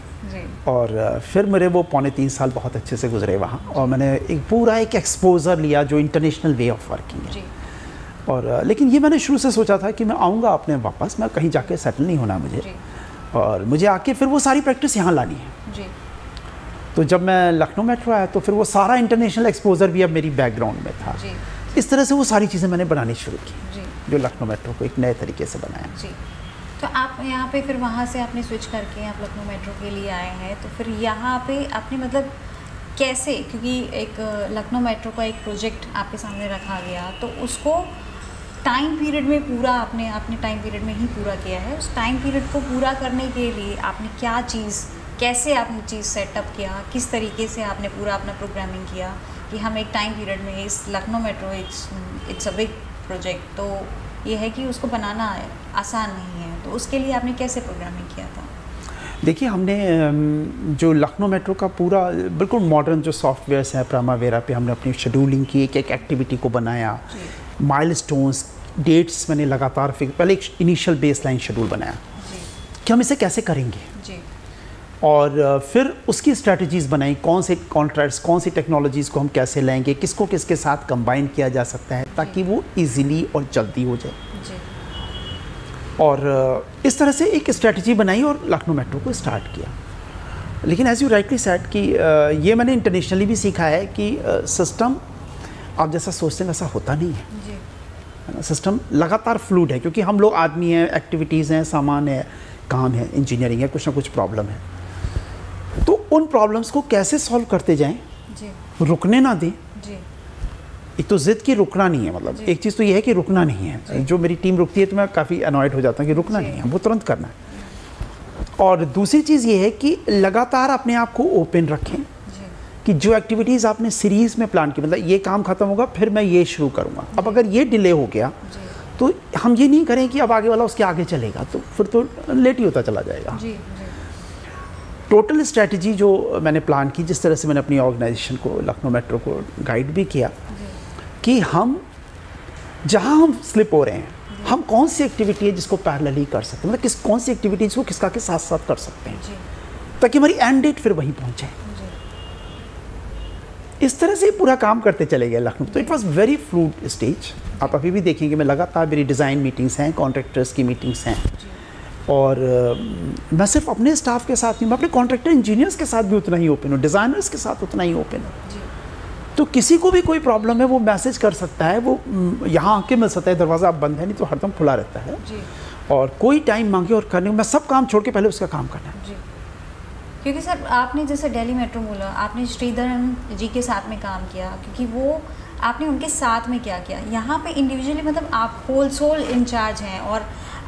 और फिर मेरे वो पौने 3 साल बहुत अच्छे से गुजरे वहाँ, और मैंने एक पूरा एक एक्सपोज़र लिया जो इंटरनेशनल वे ऑफ वर्किंग है। और लेकिन ये मैंने शुरू से सोचा था कि मैं आऊँगा अपने वापस, मैं कहीं जाके सेटल नहीं होना मुझे, और मुझे आके फिर वो सारी प्रैक्टिस यहाँ लानी है। तो जब मैं लखनऊ मेट्रो आया तो फिर वो सारा इंटरनेशनल एक्सपोज़र भी अब मेरी बैकग्राउंड में था। इस तरह से वो सारी चीज़ें मैंने बनानी शुरू की, जो लखनऊ मेट्रो को एक नए तरीके से बनाया। तो आप यहाँ पे फिर वहाँ से आपने स्विच करके आप लखनऊ मेट्रो के लिए आए हैं, तो फिर यहाँ पे आपने मतलब कैसे, क्योंकि एक लखनऊ मेट्रो का एक प्रोजेक्ट आपके सामने रखा गया, तो उसको टाइम पीरियड में पूरा आपने अपने टाइम पीरियड में ही पूरा किया है। उस टाइम पीरियड को पूरा करने के लिए आपने क्या चीज़, कैसे आपने चीज़ सेटअप किया, किस तरीके से आपने पूरा अपना प्रोग्रामिंग किया कि हम एक टाइम पीरियड में इस Lucknow metro, it's a big project, तो ये है कि उसको बनाना आसान नहीं है, तो उसके लिए आपने कैसे प्रोग्रामिंग किया था? देखिए, हमने जो लखनऊ मेट्रो का पूरा बिल्कुल मॉडर्न जो सॉफ्टवेयर्स हैं, प्रामावेरा पे हमने अपनी शेड्यूलिंग की, एक एक एक्टिविटी को बनाया, माइलस्टोन्स, डेट्स मैंने लगातार फिक्स, पहले एक इनिशियल बेसलाइन शेड्यूल बनाया कि हम इसे कैसे करेंगे, और फिर उसकी स्ट्रैटेजीज़ बनाई, कौन से कॉन्ट्रैक्ट्स, कौन सी टेक्नोलॉजीज़ को हम कैसे लाएंगे, किसको किसके साथ कंबाइन किया जा सकता है ताकि वो इजीली और जल्दी हो जाए। और इस तरह से एक स्ट्रैटेजी बनाई और लखनऊ मेट्रो को स्टार्ट किया। लेकिन एज यू राइटली सेड कि ये मैंने इंटरनेशनली भी सीखा है कि सिस्टम आप जैसा सोचते हैं वैसा होता नहीं है, सिस्टम लगातार फ्लूइड है, क्योंकि हम लोग आदमी हैं, एक्टिविटीज़ हैं, सामान है, काम है, इंजीनियरिंग है, कुछ ना कुछ प्रॉब्लम है, तो उन प्रॉब्लम्स को कैसे सॉल्व करते जाएं, रुकने ना दें। एक तो ज़िद की रुकना नहीं है, मतलब एक चीज़ तो ये है कि रुकना नहीं है, जो मेरी टीम रुकती है तो मैं काफ़ी अनॉयड हो जाता हूँ कि रुकना नहीं है, वो तुरंत करना है। और दूसरी चीज़ ये है कि लगातार अपने आप को ओपन रखें कि जो एक्टिविटीज़ आपने सीरीज़ में प्लान की, मतलब ये काम ख़त्म होगा फिर मैं ये शुरू करूँगा, अब अगर ये डिले हो गया तो हम ये नहीं करें कि अब आगे वाला उसके आगे चलेगा, तो फिर तो लेट ही होता चला जाएगा। टोटल स्ट्रैटेजी जो मैंने प्लान की, जिस तरह से मैंने अपनी ऑर्गेनाइजेशन को, लखनऊ मेट्रो को गाइड भी किया कि हम जहां हम स्लिप हो रहे हैं, हम कौन सी एक्टिविटी है जिसको पैरेलली कर सकते हैं, मतलब किस कौन सी एक्टिविटी जिसको किसका के साथ साथ कर सकते हैं, ताकि हमारी एंड डेट फिर वहीं पहुंचे। इस तरह से पूरा काम करते चले गए लखनऊ। तो it was very fruit stage. आप अभी भी देखेंगे मैं लगातार मेरी डिज़ाइन मीटिंग्स हैं, कॉन्ट्रैक्टर्स की मीटिंग्स हैं, और मैं सिर्फ अपने स्टाफ के साथ नहीं, मैं अपने कॉन्ट्रैक्टर इंजीनियर्स के साथ भी उतना ही ओपन हूँ, डिज़ाइनर्स के साथ उतना ही ओपन हूँ। तो किसी को भी कोई प्रॉब्लम है वो मैसेज कर सकता है, वो यहाँ आके मिल सकता है, दरवाज़ा आप बंद है नहीं तो हरदम खुला रहता है, और कोई टाइम मांगे और करने, मैं सब काम छोड़ के पहले उसका काम करना है। क्योंकि सर आपने जैसे दिल्ली मेट्रो बोला, आपने श्रीधरन जी के साथ में काम किया, क्योंकि वो आपने उनके साथ में क्या किया, यहाँ पर इंडिविजुअली मतलब आप होल सोल इंचार्ज हैं और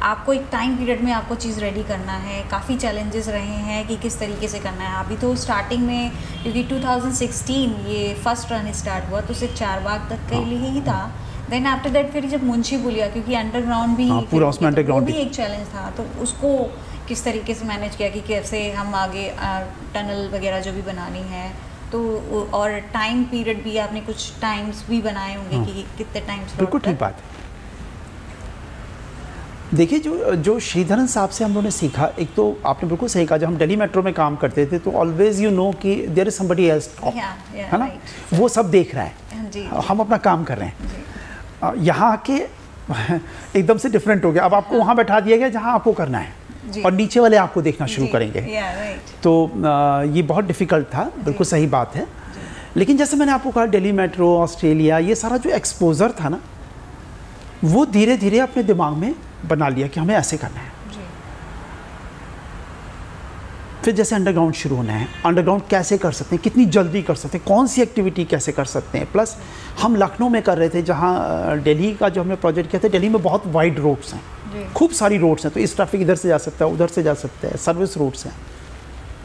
आपको एक टाइम पीरियड में आपको चीज़ रेडी करना है। काफ़ी चैलेंजेस रहे हैं कि किस तरीके से करना है। अभी तो स्टार्टिंग में क्योंकि 2016 ये फर्स्ट रन स्टार्ट हुआ तो सिर्फ 4 बाग तक के लिए ही था। देन आफ्टर दैट फिर जब मुंशी बुलिया, क्योंकि अंडरग्राउंड भी पूरा उसमें अंडरग्राउंड भी एक चैलेंज था, तो उसको किस तरीके से मैनेज किया कि कैसे हम आगे टनल वगैरह जो भी बनानी है तो और टाइम पीरियड भी आपने कुछ टाइम्स भी बनाए होंगे कि कितने टाइम्स? बिल्कुल ठीक बात है। देखिए जो श्रीधरन साहब से हम लोगों ने सीखा, एक तो आपने बिल्कुल सही कहा, जब हम दिल्ली मेट्रो में काम करते थे तो ऑलवेज यू नो कि there is somebody else top, है ना, वो सब देख रहा है, जी, हम अपना काम कर रहे हैं। यहाँ के एकदम से डिफरेंट हो गया, अब आपको वहाँ बैठा दिया गया जहाँ आपको करना है और नीचे वाले आपको देखना शुरू करेंगे, तो ये बहुत डिफ़िकल्ट था, बिल्कुल सही बात है। लेकिन जैसे मैंने आपको कहा, दिल्ली मेट्रो, ऑस्ट्रेलिया, ये सारा जो एक्सपोजर था ना, वो धीरे धीरे अपने दिमाग में बना लिया कि हमें ऐसे करना है। फिर जैसे अंडरग्राउंड शुरू होना है, अंडरग्राउंड कैसे कर सकते हैं, कितनी जल्दी कर सकते हैं, कौन सी एक्टिविटी कैसे कर सकते हैं। प्लस हम लखनऊ में कर रहे थे, जहाँ दिल्ली का जो हमने प्रोजेक्ट किया था, दिल्ली में बहुत वाइड रोड्स हैं, खूब सारी रोड्स हैं, तो इस ट्रैफिक इधर से जा सकता है, उधर से जा सकता है, सर्विस रोड्स हैं।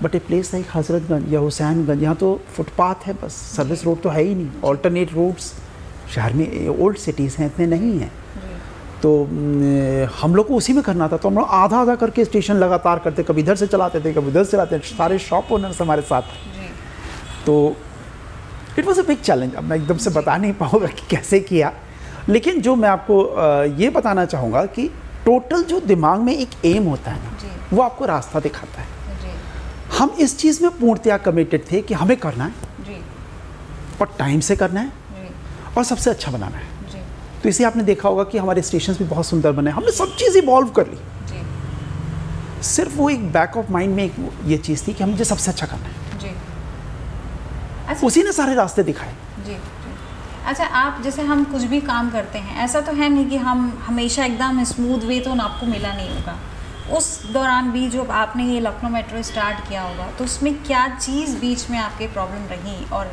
But a place like हजरतगंज या हुसैनगंज, यहाँ तो फुटपाथ है बस, सर्विस रोड तो है ही नहीं। ऑल्टरनेट रोड्स शहर में, ओल्ड सिटीज़ हैं, इतने नहीं हैं, तो हम लोग को उसी में करना था। तो हम लोग आधा आधा करके स्टेशन लगातार करते, कभी इधर से चलाते थे, कभी उधर से चलाते, सारे शॉप ओनर्स हमारे साथ। तो it was a big challenge. अब मैं एकदम से बता नहीं पाऊँगा कि कैसे किया, लेकिन जो मैं आपको ये बताना चाहूँगा कि टोटल जो दिमाग में एक एम होता है ना, वो आपको रास्ता दिखाता है। हम इस चीज़ में पूर्णतया कमिटेड थे कि हमें करना है और टाइम से करना है और सबसे अच्छा बनाना है। तो इसे आपने देखा होगा कि हमारे स्टेशन भी बहुत सुंदर बने, हमने सब चीज़ इवॉल्व कर ली। सिर्फ वो एक बैक ऑफ माइंड में एक ये चीज़ थी कि हमें सबसे अच्छा करना है, उसी ने सारे रास्ते दिखाए। अच्छा, आप जैसे हम कुछ भी काम करते हैं, ऐसा तो है नहीं कि हम हमेशा एकदम स्मूथ वे तो आपको मिला नहीं होगा। उस दौरान भी जो आपने ये लखनऊ मेट्रो स्टार्ट किया होगा, तो उसमें क्या चीज़ बीच में आपके प्रॉब्लम रही और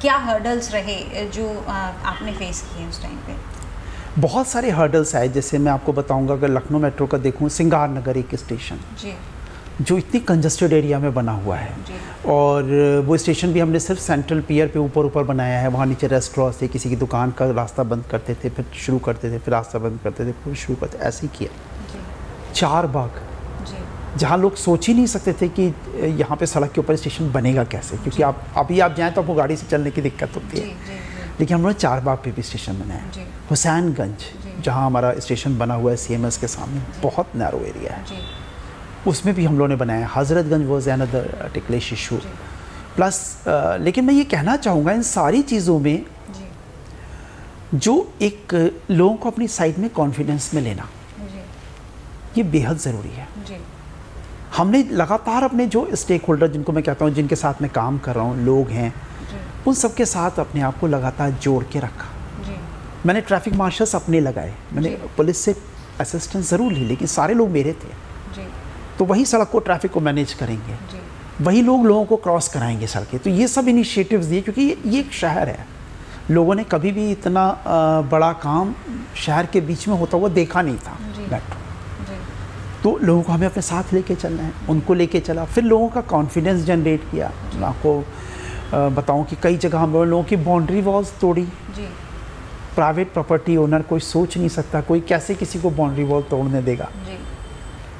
क्या हर्डल्स रहे जो आपने फेस किए उस टाइम पे? बहुत सारे हर्डल्स आए। जैसे मैं आपको बताऊँगा, अगर लखनऊ मेट्रो का देखूँ, सिंगार नगर एक स्टेशन जी, जो इतनी कंजस्टेड एरिया में बना हुआ है, और वो स्टेशन भी हमने सिर्फ सेंट्रल पियर पे ऊपर ऊपर बनाया है। वहाँ नीचे रेस्टोरेंट थे, किसी की दुकान का रास्ता बंद करते थे, फिर शुरू करते थे, फिर रास्ता बंद करते थे, फिर शुरू करते, ऐसे ही किया। चार बाग, जहाँ लोग सोच ही नहीं सकते थे कि यहाँ पे सड़क के ऊपर स्टेशन बनेगा कैसे, क्योंकि आप अभी आप जाएँ तो आपको गाड़ी से चलने की दिक्कत होती है, लेकिन हम लोग चार बाग पे भी स्टेशन बनाया। हुसैनगंज, जहाँ हमारा स्टेशन बना हुआ है CMS के सामने, बहुत नैरो एरिया है, उसमें भी हम लोगों ने बनाया। Hazratganj was another ticklish issue plus. लेकिन मैं ये कहना चाहूँगा, इन सारी चीज़ों में जो एक लोगों को अपनी साइड में कॉन्फिडेंस में लेना, ये बेहद ज़रूरी है। हमने लगातार अपने जो स्टेक होल्डर, जिनको मैं कहता हूँ, जिनके साथ मैं काम कर रहा हूँ, लोग हैं, उन सब के साथ अपने आप को लगातार जोड़ के रखा। मैंने ट्रैफिक मार्शल्स अपने लगाए, मैंने पुलिस से असिस्टेंस ज़रूर ली, लेकिन सारे लोग मेरे थे। तो वही सड़क को, ट्रैफिक को मैनेज करेंगे, वही लोग लोगों को क्रॉस कराएंगे सड़कें। तो ये सब इनिशिएटिव्स दिए, क्योंकि ये एक शहर है, लोगों ने कभी भी इतना बड़ा काम शहर के बीच में होता हुआ देखा नहीं था मेट्रो। तो लोगों को हमें अपने साथ लेके चलना है, उनको लेके चला, फिर लोगों का कॉन्फिडेंस जनरेट किया। मैं आपको बताऊँ कि कई जगह हम लोगों की बाउंड्री वॉल्स तोड़ी। प्राइवेट प्रॉपर्टी ओनर कोई सोच नहीं सकता, कोई कैसे किसी को बाउंड्री वॉल तोड़ने देगा,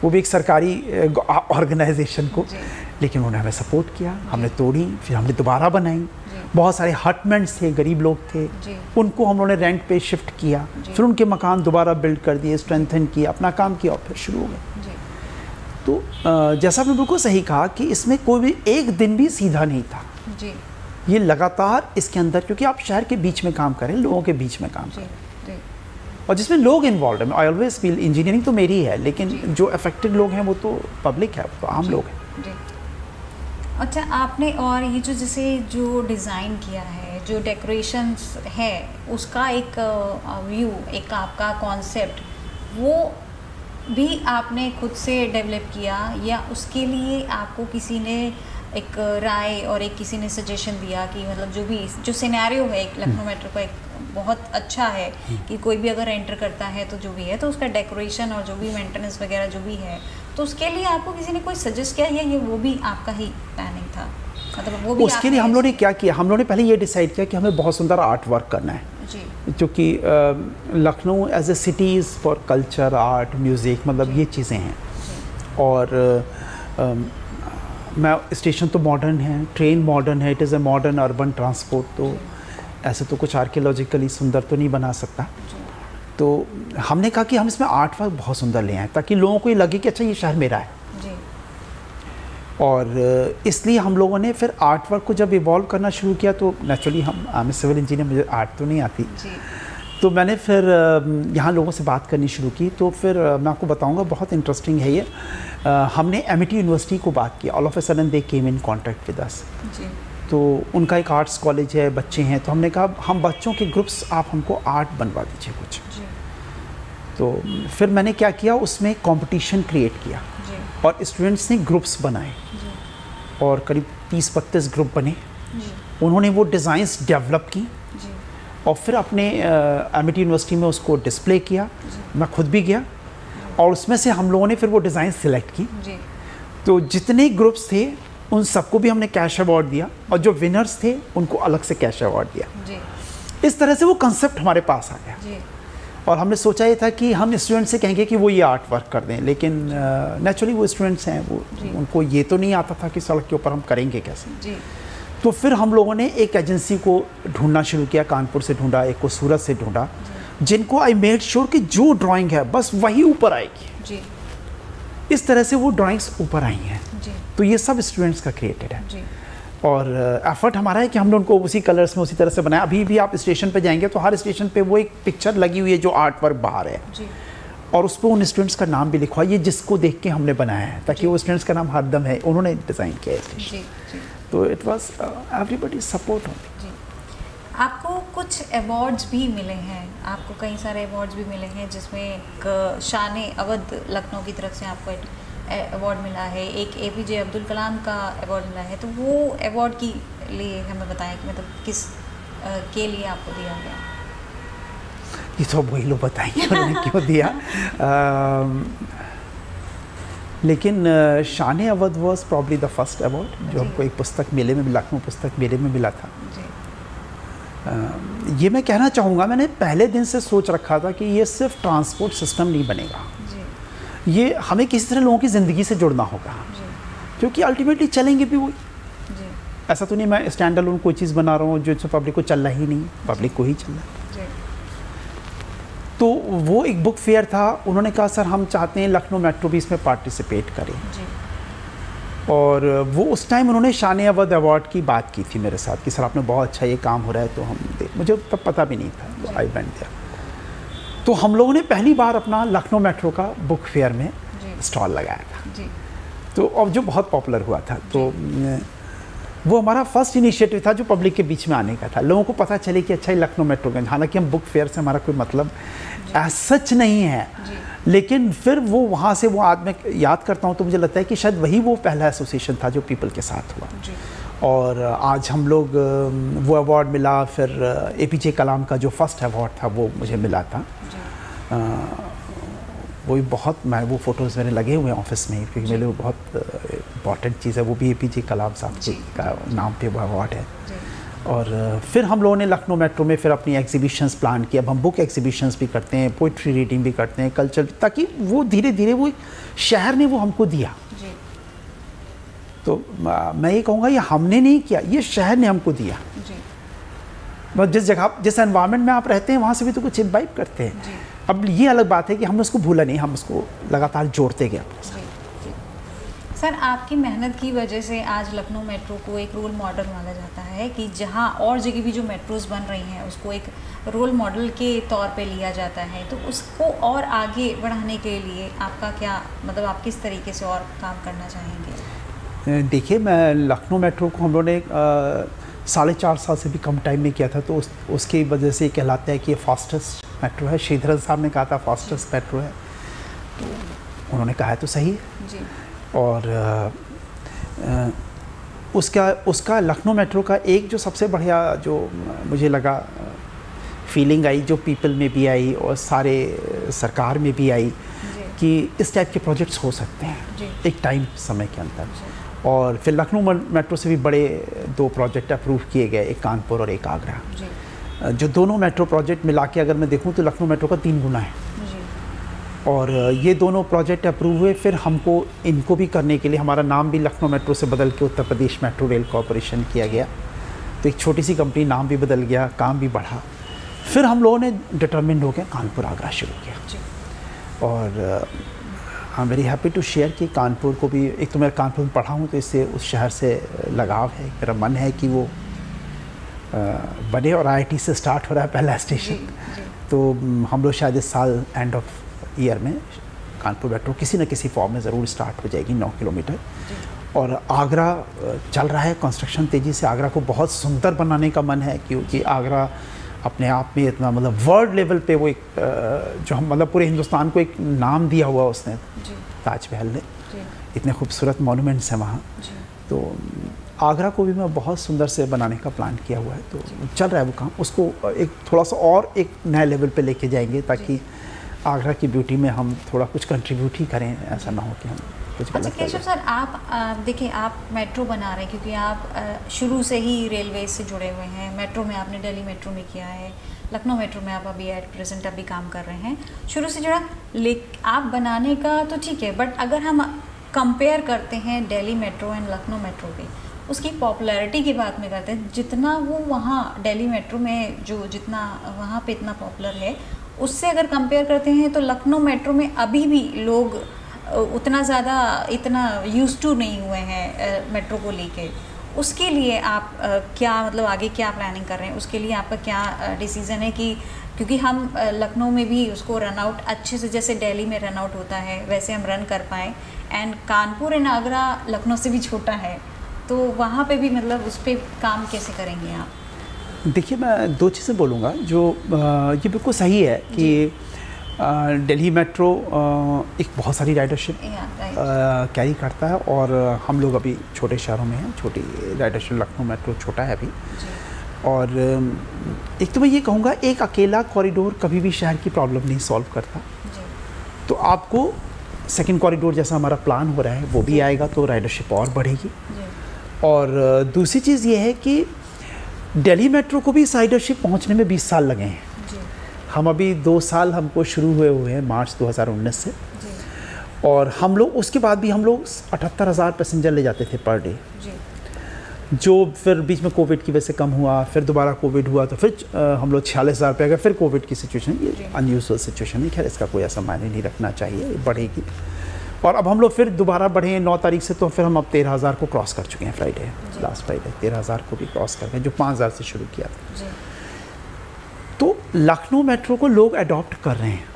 वो भी एक सरकारी ऑर्गेनाइजेशन को। लेकिन उन्होंने हमें सपोर्ट किया, हमने तोड़ी, फिर हमने दोबारा बनाई। बहुत सारे हटमेंट्स थे, गरीब लोग थे, उनको हम लोगों ने रेंट पे शिफ्ट किया, फिर उनके मकान दोबारा बिल्ड कर दिए, स्ट्रेंथन किया, अपना काम किया, और फिर शुरू हो गए। तो जैसा आपने बिल्कुल सही कहा कि इसमें कोई भी एक दिन भी सीधा नहीं था, ये लगातार इसके अंदर, क्योंकि आप शहर के बीच में काम करें, लोगों के बीच में काम करें, और जिसमें लोग इन्वॉल्व हैं। आई ऑलवेज फील इंजीनियरिंग तो मेरी है, लेकिन जो अफेक्टेड लोग हैं वो तो पब्लिक है, तो आम लोग हैं। अच्छा, आपने और ये जो जैसे जो डिज़ाइन किया है, जो डेकोरेशंस है, उसका एक व्यू, एक आपका कॉन्सेप्ट, वो भी आपने खुद से डेवलप किया, या उसके लिए आपको किसी ने एक राय और एक किसी ने सजेशन दिया कि मतलब जो भी जो सिनेरियो है एक लखनऊ मेट्रो का, एक बहुत अच्छा है कि कोई भी अगर एंटर करता है तो जो भी है, तो उसका डेकोरेशन और जो भी मेंटेनेंस वगैरह जो भी है, तो उसके लिए आपको किसी ने कोई सजेस्ट किया, या ये वो भी आपका ही प्लानिंग था? मतलब वो भी उसके लिए हम लोगों ने क्या किया, हम लोगों ने पहले ये डिसाइड किया कि हमें बहुत सुंदर आर्ट वर्क करना है जी, क्योंकि Lucknow as a city is for culture, art, music, मतलब ये चीज़ें हैं। और स्टेशन तो मॉडर्न है, ट्रेन मॉडर्न है, it is a modern urban transport, तो ऐसे तो कुछ आर्कियोलॉजिकली सुंदर तो नहीं बना सकता। तो हमने कहा कि हम इसमें आर्ट वर्क बहुत सुंदर ले आए ताकि लोगों को ये लगे कि अच्छा ये शहर मेरा है जी। और इसलिए हम लोगों ने फिर आर्ट वर्क को जब इवॉल्व करना शुरू किया तो नेचुरली हम सिविल इंजीनियर, मुझे आर्ट तो नहीं आती, तो मैंने फिर यहाँ लोगों से बात करनी शुरू की। तो फिर मैं आपको बताऊँगा बहुत इंटरेस्टिंग है ये, हमने एमिटी यूनिवर्सिटी को बात किया, all of a sudden they came in contact with us. तो उनका एक आर्ट्स कॉलेज है, बच्चे हैं, तो हमने कहा हम बच्चों के ग्रुप्स आप हमको आर्ट बनवा दीजिए कुछ। तो फिर मैंने क्या किया, उसमें कंपटीशन क्रिएट किया और स्टूडेंट्स ने ग्रुप्स बनाए और करीब 30-32 ग्रुप बने, उन्होंने वो डिज़ाइंस डेवलप की और फिर अपने एमिटी यूनिवर्सिटी में उसको डिस्प्ले किया। मैं खुद भी गया और उसमें से हम लोगों ने फिर वो डिज़ाइन सिलेक्ट की जी। तो जितने ग्रुप्स थे उन सबको भी हमने कैश अवार्ड दिया और जो विनर्स थे उनको अलग से कैश अवार्ड दिया जी। इस तरह से वो कंसेप्ट हमारे पास आ गया जी। और हमने सोचा ये था कि हम स्टूडेंट से कहेंगे कि वो ये आर्ट वर्क कर दें, लेकिन नेचुरली वो स्टूडेंट्स हैं, वो उनको ये तो नहीं आता था कि सड़क के ऊपर हम करेंगे कैसे जी। तो फिर हम लोगों ने एक एजेंसी को ढूंढना शुरू किया, कानपुर से ढूंढा, एक को सूरत से ढूंढा, जिनको आई मेड श्योर कि जो ड्राइंग है बस वही ऊपर आएगी जी। इस तरह से वो ड्राइंग्स ऊपर आई हैं जी। तो ये सब स्टूडेंट्स का क्रिएटेड है जी। और एफर्ट हमारा है कि हम लोग उनको उसी कलर्स में उसी तरह से बनाया। अभी भी आप स्टेशन पे जाएंगे तो हर स्टेशन पे वो एक पिक्चर लगी हुई है जो आर्ट वर्क बाहर है जी। और उस पर उन स्टूडेंट्स का नाम भी लिखा है, ये जिसको देख के हमने बनाया है, ताकि वो स्टूडेंट्स का नाम हरदम है, उन्होंने डिज़ाइन किया है। तो इट वॉज एवरीबडी सपोर्ट होती। आपको कुछ अवार्ड्स भी मिले हैं, आपको कई सारे अवार्ड्स भी मिले हैं, जिसमें एक शान-ए-अवध लखनऊ की तरफ से आपको अवार्ड मिला है, एक एपीजे अब्दुल कलाम का अवार्ड मिला है। तो वो अवार्ड के लिए हमें बताएं कि मतलब किस के लिए आपको दिया गया। ये तो वही लोग बताएंगे उन्होंने क्यों दिया। लेकिन शान-ए-अवध was probably the first award जो हमको एक पुस्तक मेले में, लखनऊ पुस्तक मेले में मिला था। ये मैं कहना चाहूँगा, मैंने पहले दिन से सोच रखा था कि ये सिर्फ ट्रांसपोर्ट सिस्टम नहीं बनेगा जी। ये हमें किसी तरह लोगों की ज़िंदगी से जुड़ना होगा, क्योंकि अल्टीमेटली चलेंगे भी वही। ऐसा तो नहीं मैं स्टैंड अलोन कोई चीज़ बना रहा हूँ जो पब्लिक को चलना ही नहीं, पब्लिक को ही चलना है। तो वो एक बुक फेयर था, उन्होंने कहा सर हम चाहते हैं लखनऊ मेट्रो भी इसमें पार्टिसिपेट करें, और वो उस टाइम उन्होंने शान-ए-अवध अवार्ड की बात की थी मेरे साथ कि सर आपने बहुत अच्छा ये काम हो रहा है। तो हम मुझे तब पता भी नहीं था, आई वेंट देयर। तो हम लोगों ने पहली बार अपना लखनऊ मेट्रो का बुक फेयर में स्टॉल लगाया था जी। तो अब जो बहुत पॉपुलर हुआ था, तो वो हमारा फर्स्ट इनिशिएटिव था जो पब्लिक के बीच में आने का था, लोगों को पता चले कि अच्छा ये लखनऊ मेट्रो का। हालांकि हम बुक फेयर से हमारा कोई मतलब सच नहीं है, लेकिन फिर वो वहाँ से वो आज मैं याद करता हूँ तो मुझे लगता है कि शायद वही वो पहला एसोसिएशन था जो पीपल के साथ हुआ। और आज हम लोग वो अवार्ड मिला, फिर एपीजे कलाम का जो फर्स्ट अवार्ड था वो मुझे मिला था। वो भी बहुत, मैं वो फ़ोटोज़ मेरे लगे हुए हैं ऑफिस में क्योंकि मेरे लिए वो बहुत इम्पॉर्टेंट चीज़ है। वो भी एपीजे कलाम साहब का नाम पे वो अवार्ड है। और फिर हम लोगों ने लखनऊ मेट्रो में फिर अपनी एग्जीबिशंस प्लान की। अब हम बुक एग्जीबिशंस भी करते हैं, पोइट्री रीडिंग भी करते हैं, कल्चर, ताकि वो धीरे धीरे वो शहर ने वो हमको दिया। तो मैं ये कहूँगा ये हमने नहीं किया, ये शहर ने हमको दिया। जिस जगह जिस एनवायरनमेंट में आप रहते हैं वहाँ से भी तो कुछ इनवाइव करते हैं। अब ये अलग बात है कि हमने उसको भूला नहीं, हम उसको लगातार जोड़ते गए अपने साथ। सर आपकी मेहनत की वजह से आज लखनऊ मेट्रो को एक रोल मॉडल माना जाता है कि जहां और जगह भी जो मेट्रोज़ बन रही हैं उसको एक रोल मॉडल के तौर पे लिया जाता है। तो उसको और आगे बढ़ाने के लिए आपका क्या मतलब, आप किस तरीके से और काम करना चाहेंगे? देखिए मैं लखनऊ मेट्रो को हम लोगों ने 4.5 साल से भी कम टाइम में किया था, तो उसकी वजह से कहलाता है कि ये फास्टेस्ट मेट्रो है। श्रीधरन साहब ने कहा था फास्टेस्ट मेट्रो है, तो उन्होंने कहा है तो सही है जी। और उसका लखनऊ मेट्रो का एक जो सबसे बढ़िया जो मुझे लगा फीलिंग आई, जो पीपल में भी आई और सारे सरकार में भी आई कि इस टाइप के प्रोजेक्ट्स हो सकते हैं एक टाइम समय के अंदर। और फिर लखनऊ मेट्रो से भी बड़े 2 प्रोजेक्ट अप्रूव किए गए, एक कानपुर और एक आगरा, जो दोनों मेट्रो प्रोजेक्ट मिला के अगर मैं देखूँ तो लखनऊ मेट्रो का 3 गुना है। और ये दोनों प्रोजेक्ट अप्रूव हुए। फिर हमको इनको भी करने के लिए हमारा नाम भी लखनऊ मेट्रो से बदल के Uttar Pradesh metro rail corporation किया गया। तो एक छोटी सी कंपनी, नाम भी बदल गया, काम भी बढ़ा। फिर हम लोगों ने डिटरमिंड हो गया कानपुर आगरा शुरू किया। और I am very happy to share कि कानपुर को भी, एक तो मैं कानपुर में पढ़ा हूँ तो इससे उस शहर से लगाव है, मेरा मन है कि वो बने। और IIT से स्टार्ट हो रहा है पहला स्टेशन, तो हम लोग शायद इस साल एंड ऑफ ईयर में कानपुर मेट्रो किसी न किसी फॉर्म में ज़रूर स्टार्ट हो जाएगी, 9 किलोमीटर। और आगरा चल रहा है कंस्ट्रक्शन तेज़ी से, आगरा को बहुत सुंदर बनाने का मन है क्योंकि आगरा अपने आप में इतना, मतलब वर्ल्ड लेवल पे वो एक जो हम, मतलब पूरे हिंदुस्तान को एक नाम दिया हुआ उसने, ताजमहल ने, इतने खूबसूरत मॉन्यूमेंट्स हैं वहाँ। तो आगरा को भी मैं बहुत सुंदर से बनाने का प्लान किया हुआ है, तो चल रहा है वो काम। उसको एक थोड़ा सा और एक नए लेवल पर लेके जाएंगे ताकि आगरा की ब्यूटी में हम थोड़ा कुछ कंट्रीब्यूट ही करें, ऐसा ना हो कि हम कुछ। अच्छा केशव सर, आप देखिए, आप मेट्रो बना रहे हैं क्योंकि आप शुरू से ही रेलवे से जुड़े हुए हैं। मेट्रो में आपने दिल्ली मेट्रो में किया है, लखनऊ मेट्रो में आप अभी एट प्रेजेंट अभी काम कर रहे हैं, शुरू से जुड़ा। लेकिन आप बनाने का तो ठीक है, बट अगर हम कंपेयर करते हैं Delhi metro and Lucknow metro की, उसकी पॉपुलैरिटी की बात में करते हैं, जितना वो वहाँ दिल्ली मेट्रो में जो जितना वहाँ पे इतना पॉपुलर है, उससे अगर कंपेयर करते हैं तो लखनऊ मेट्रो में अभी भी लोग उतना ज़्यादा इतना यूज्ड टू नहीं हुए हैं मेट्रो को लेके। उसके लिए आप क्या, मतलब आगे क्या प्लानिंग कर रहे हैं, उसके लिए आपका क्या डिसीज़न है कि क्योंकि हम लखनऊ में भी उसको रन आउट अच्छे से, जैसे दिल्ली में रन आउट होता है वैसे हम रन कर पाएँ। एंड कानपुर एंड आगरा लखनऊ से भी छोटा है, तो वहाँ पे भी मतलब उस पर काम कैसे करेंगे आप? देखिए, मैं दो चीज़ें बोलूँगा जो ये बिल्कुल सही है कि दिल्ली मेट्रो एक बहुत सारी राइडरशिप कैरी करता है और हम लोग अभी छोटे शहरों में हैं, छोटी राइडरशिप। लखनऊ मेट्रो छोटा है अभी। और एक तो मैं ये कहूँगा, एक अकेला कॉरिडोर कभी भी शहर की प्रॉब्लम नहीं सॉल्व करता। तो आपको सेकेंड कॉरिडोर जैसा हमारा प्लान हो रहा है वो भी आएगा, तो राइडरशिप और बढ़ेगी। और दूसरी चीज़ ये है कि दिल्ली मेट्रो को भी इस राइडरशिप पहुँचने में 20 साल लगे हैं। हम अभी 2 साल हमको शुरू हुए हैं मार्च 2019 से, और हम लोग उसके बाद भी हम लोग 78,000 पैसेंजर ले जाते थे पर डे, जो फिर बीच में कोविड की वजह से कम हुआ, फिर दोबारा कोविड हुआ तो फिर हम लोग 46,000 का, फिर कोविड की सिचुएशन। ये अनयूजुअल सिचुएशन है, खैर इसका कोई ऐसा मायने नहीं रखना चाहिए, बढ़ेगी। और अब हम लोग फिर दोबारा बढ़े हैं 9 तारीख से, तो फिर हम अब 13,000 को क्रॉस कर चुके हैं। फ्राइडे, लास्ट फ्राइडे 13,000 को भी क्रॉस कर गए, जो 5,000 से शुरू किया था। तो लखनऊ मेट्रो को लोग अडॉप्ट कर रहे हैं,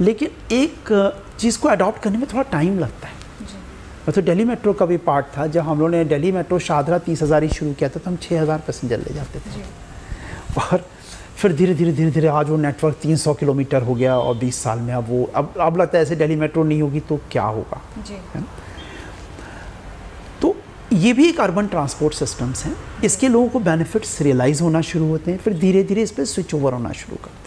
लेकिन एक चीज़ को अडॉप्ट करने में थोड़ा टाइम लगता है। तो दिल्ली मेट्रो का भी पार्ट था, जब हम लोगों ने दिल्ली मेट्रो शाहदरा 30,000 ही शुरू किया था तो हम 6,000 पैसेंजर ले जाते थे, और फिर धीरे धीरे आज वो नेटवर्क 300 किलोमीटर हो गया और 20 साल में अब वो अब लगता है ऐसे दिल्ली मेट्रो नहीं होगी तो क्या होगा, है ना। तो ये भी एक अर्बन ट्रांसपोर्ट सिस्टम्स हैं, इसके लोगों को बेनिफिट्स रियलाइज़ होना शुरू होते हैं, फिर धीरे धीरे इस पर स्विच ओवर होना शुरू करते हैं।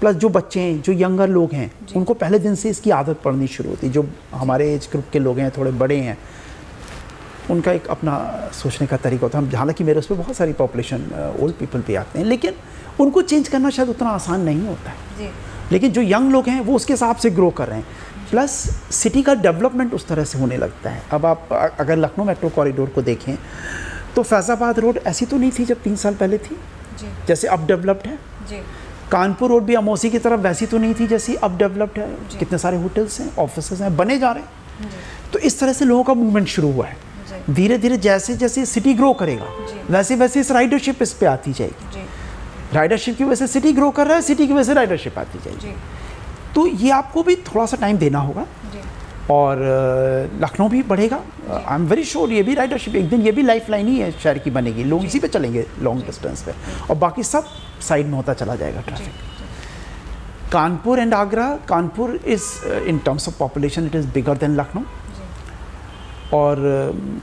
प्लस जो बच्चे हैं, जो यंगर लोग हैं, उनको पहले दिन से इसकी आदत पड़नी शुरू होती है। जो हमारे एज ग्रुप के लोग हैं, थोड़े बड़े हैं, उनका एक अपना सोचने का तरीका होता है। हालांकि मेरे उस पर बहुत सारी पॉपुलेशन ओल्ड पीपल भी आते हैं, लेकिन उनको चेंज करना शायद उतना आसान नहीं होता है जी। लेकिन जो यंग लोग हैं वो उसके हिसाब से ग्रो कर रहे हैं। प्लस सिटी का डेवलपमेंट उस तरह से होने लगता है। अब आप अगर लखनऊ मेट्रो कॉरिडोर को देखें तो फैज़ाबाद रोड ऐसी तो नहीं थी जब 3 साल पहले थी, जैसे अब डेवलप्ड है। कानपुर रोड भी अमौसी की तरफ वैसी तो नहीं थी जैसी अब डेवलप्ड है। कितने सारे होटल्स हैं, ऑफिसेज हैं, बने जा रहे हैं। तो इस तरह से लोगों का मूवमेंट शुरू हुआ है। धीरे धीरे जैसे जैसे सिटी ग्रो करेगा वैसे वैसे इस राइडरशिप इस पर आती जाएगी। राइडरशिप की वजह से सिटी ग्रो कर रहा है, सिटी की वजह से राइडरशिप आती जाएगी। तो ये आपको भी थोड़ा सा टाइम देना होगा और लखनऊ भी बढ़ेगा। आई एम वेरी श्योर ये भी राइडरशिप एक दिन ये भी लाइफ लाइन ही है शहर की बनेगी। लोग इसी पे चलेंगे लॉन्ग डिस्टेंस पे, और बाकी सब साइड में होता चला जाएगा traffic. Kanpur and Agra, Kanpur is in terms of population it is bigger than Lucknow. और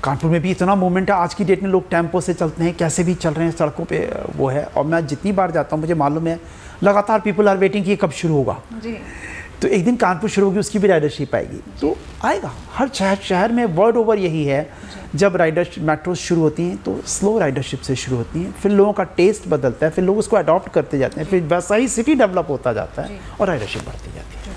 कानपुर में भी इतना मूवमेंट है, आज की डेट में लोग टेम्पो से चलते हैं, कैसे भी चल रहे हैं सड़कों पे वो है। और मैं जितनी बार जाता हूँ मुझे मालूम है लगातार पीपल आर वेटिंग कि ये कब शुरू होगा। तो एक दिन कानपुर शुरू होगी, उसकी भी राइडरशिप आएगी। तो आएगा हर शहर में। वर्ड ओवर यही है, जब राइडर मेट्रो शुरू होती हैं तो स्लो राइडरशिप से शुरू होती हैं, फिर लोगों का टेस्ट बदलता है, फिर लोग उसको अडॉप्ट करते जाते हैं, फिर वैसा ही सिटी डेवलप होता जाता है और राइडरशिप बढ़ती जाती है।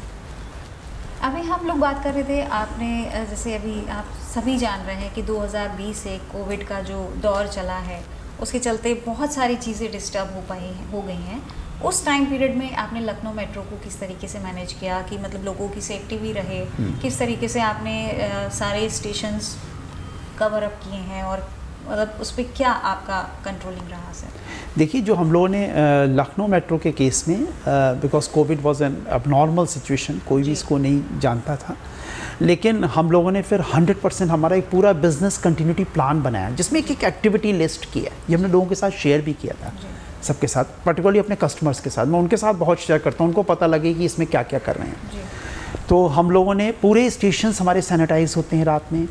अभी हम लोग बात कर रहे थे, आपने जैसे अभी आप सभी जान रहे हैं कि 2020 से कोविड का जो दौर चला है उसके चलते बहुत सारी चीज़ें डिस्टर्ब हो गई हैं। उस टाइम पीरियड में आपने लखनऊ मेट्रो को किस तरीके से मैनेज किया कि मतलब लोगों की सेफ्टी भी रहे, किस तरीके से आपने सारे स्टेशंस कवर अप किए हैं और मतलब उस पर क्या आपका कंट्रोलिंग रहा सर? देखिए, जो हम लोगों ने लखनऊ मेट्रो के केस में, because covid was an abnormal situation, कोई भी इसको नहीं जानता था, लेकिन हम लोगों ने फिर 100% हमारा एक पूरा बिजनेस कंटिन्यूटी प्लान बनाया जिसमें एक एक्टिविटी लिस्ट की है। ये हमने लोगों के साथ शेयर भी किया था, सबके साथ, पर्टिकुलरली अपने कस्टमर्स के साथ। मैं उनके साथ बहुत शेयर करता हूँ, उनको पता लगे कि इसमें क्या क्या कर रहे हैं। तो हम लोगों ने पूरे स्टेशन हमारे सैनिटाइज होते हैं रात में।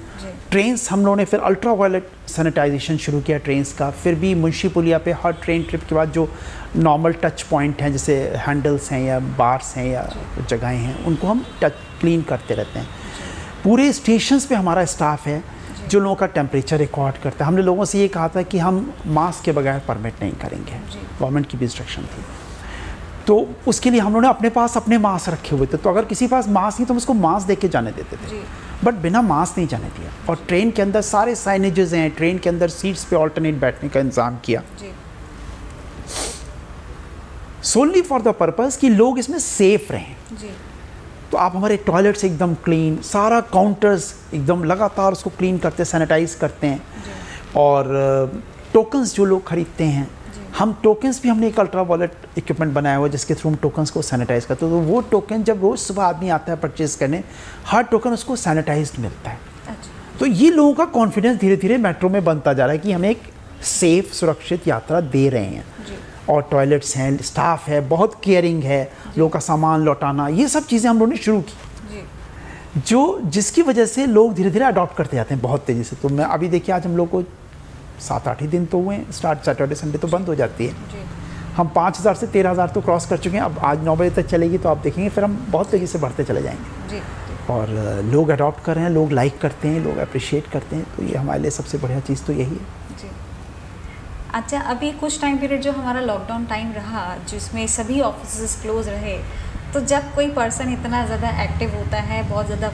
ट्रेन्स हम लोगों ने फिर अल्ट्रा वायलेट सैनिटाइजेशन शुरू किया ट्रेन्स का। फिर भी मुंशी पुलिया पे हर ट्रेन ट्रिप के बाद जो नॉर्मल टच पॉइंट हैं, जैसे हैंडल्स हैं या बार्स हैं या जगहें हैं, उनको हम टच क्लीन करते रहते हैं। पूरे स्टेशंस पे हमारा स्टाफ है जो लोगों का टेम्परेचर रिकॉर्ड करता है। हमने लोगों से ये कहा था कि हम मास्क के बगैर परमिट नहीं करेंगे, गवर्नमेंट की भी इंस्ट्रक्शन थी। तो उसके लिए हम लोगों ने अपने पास अपने मास्क रखे हुए थे, तो अगर किसी पास मास्क नहीं तो हम उसको मास्क दे के जाने देते थे, बट बिना मास्क नहीं जाने दिया। और ट्रेन के अंदर सारे साइनेजेस हैं, ट्रेन के अंदर सीट्स पे ऑल्टरनेट बैठने का इंतजाम किया, सोनली फॉर द पर्पस कि लोग इसमें सेफ रहें। तो आप हमारे टॉयलेट्स एकदम क्लीन, सारा काउंटर्स एकदम लगातार उसको क्लीन करते, सैनिटाइज करते हैं। और टोकन्स जो लोग खरीदते हैं, हम टोकन्स भी हमने एक अल्ट्रा वॉलेट इक्विपमेंट बनाया हुआ है जिसके थ्रू हम टोकन्स को सैनिटाइज करते हैं। तो वो टोकन जब रोज़ सुबह आदमी आता है परचेज़ करने, हर टोकन उसको सैनिटाइज्ड मिलता है। अच्छा। तो ये लोगों का कॉन्फिडेंस धीरे धीरे मेट्रो में बनता जा रहा है कि हमें एक सेफ़ सुरक्षित यात्रा दे रहे हैं। और टॉयलेट्स हैं, स्टाफ है, बहुत केयरिंग है, लोगों का सामान लौटाना, ये सब चीज़ें हम लोगों ने शुरू की जो जिसकी वजह से लोग धीरे धीरे अडॉप्ट करते जाते हैं बहुत तेज़ी से। तो मैं अभी देखिए, आज हम लोग को 7-8 ही दिन तो हुए हैं स्टार्ट, सैटरडे संडे तो बंद हो जाती है। हम 5,000 से 13,000 तो क्रॉस कर चुके हैं। अब आज 9 बजे तक चलेगी तो आप देखेंगे फिर हम बहुत तेज़ी से बढ़ते चले जाएंगे। और लोग अडॉप्ट कर रहे हैं, लोग लाइक करते हैं, लोग अप्रिशिएट करते हैं, तो ये हमारे लिए सबसे बढ़िया चीज़ तो यही है। जी अच्छा, अभी कुछ टाइम पीरियड जो हमारा लॉकडाउन टाइम रहा जिसमें सभी ऑफिस क्लोज रहे, तो जब कोई पर्सन इतना ज़्यादा एक्टिव होता है, बहुत ज़्यादा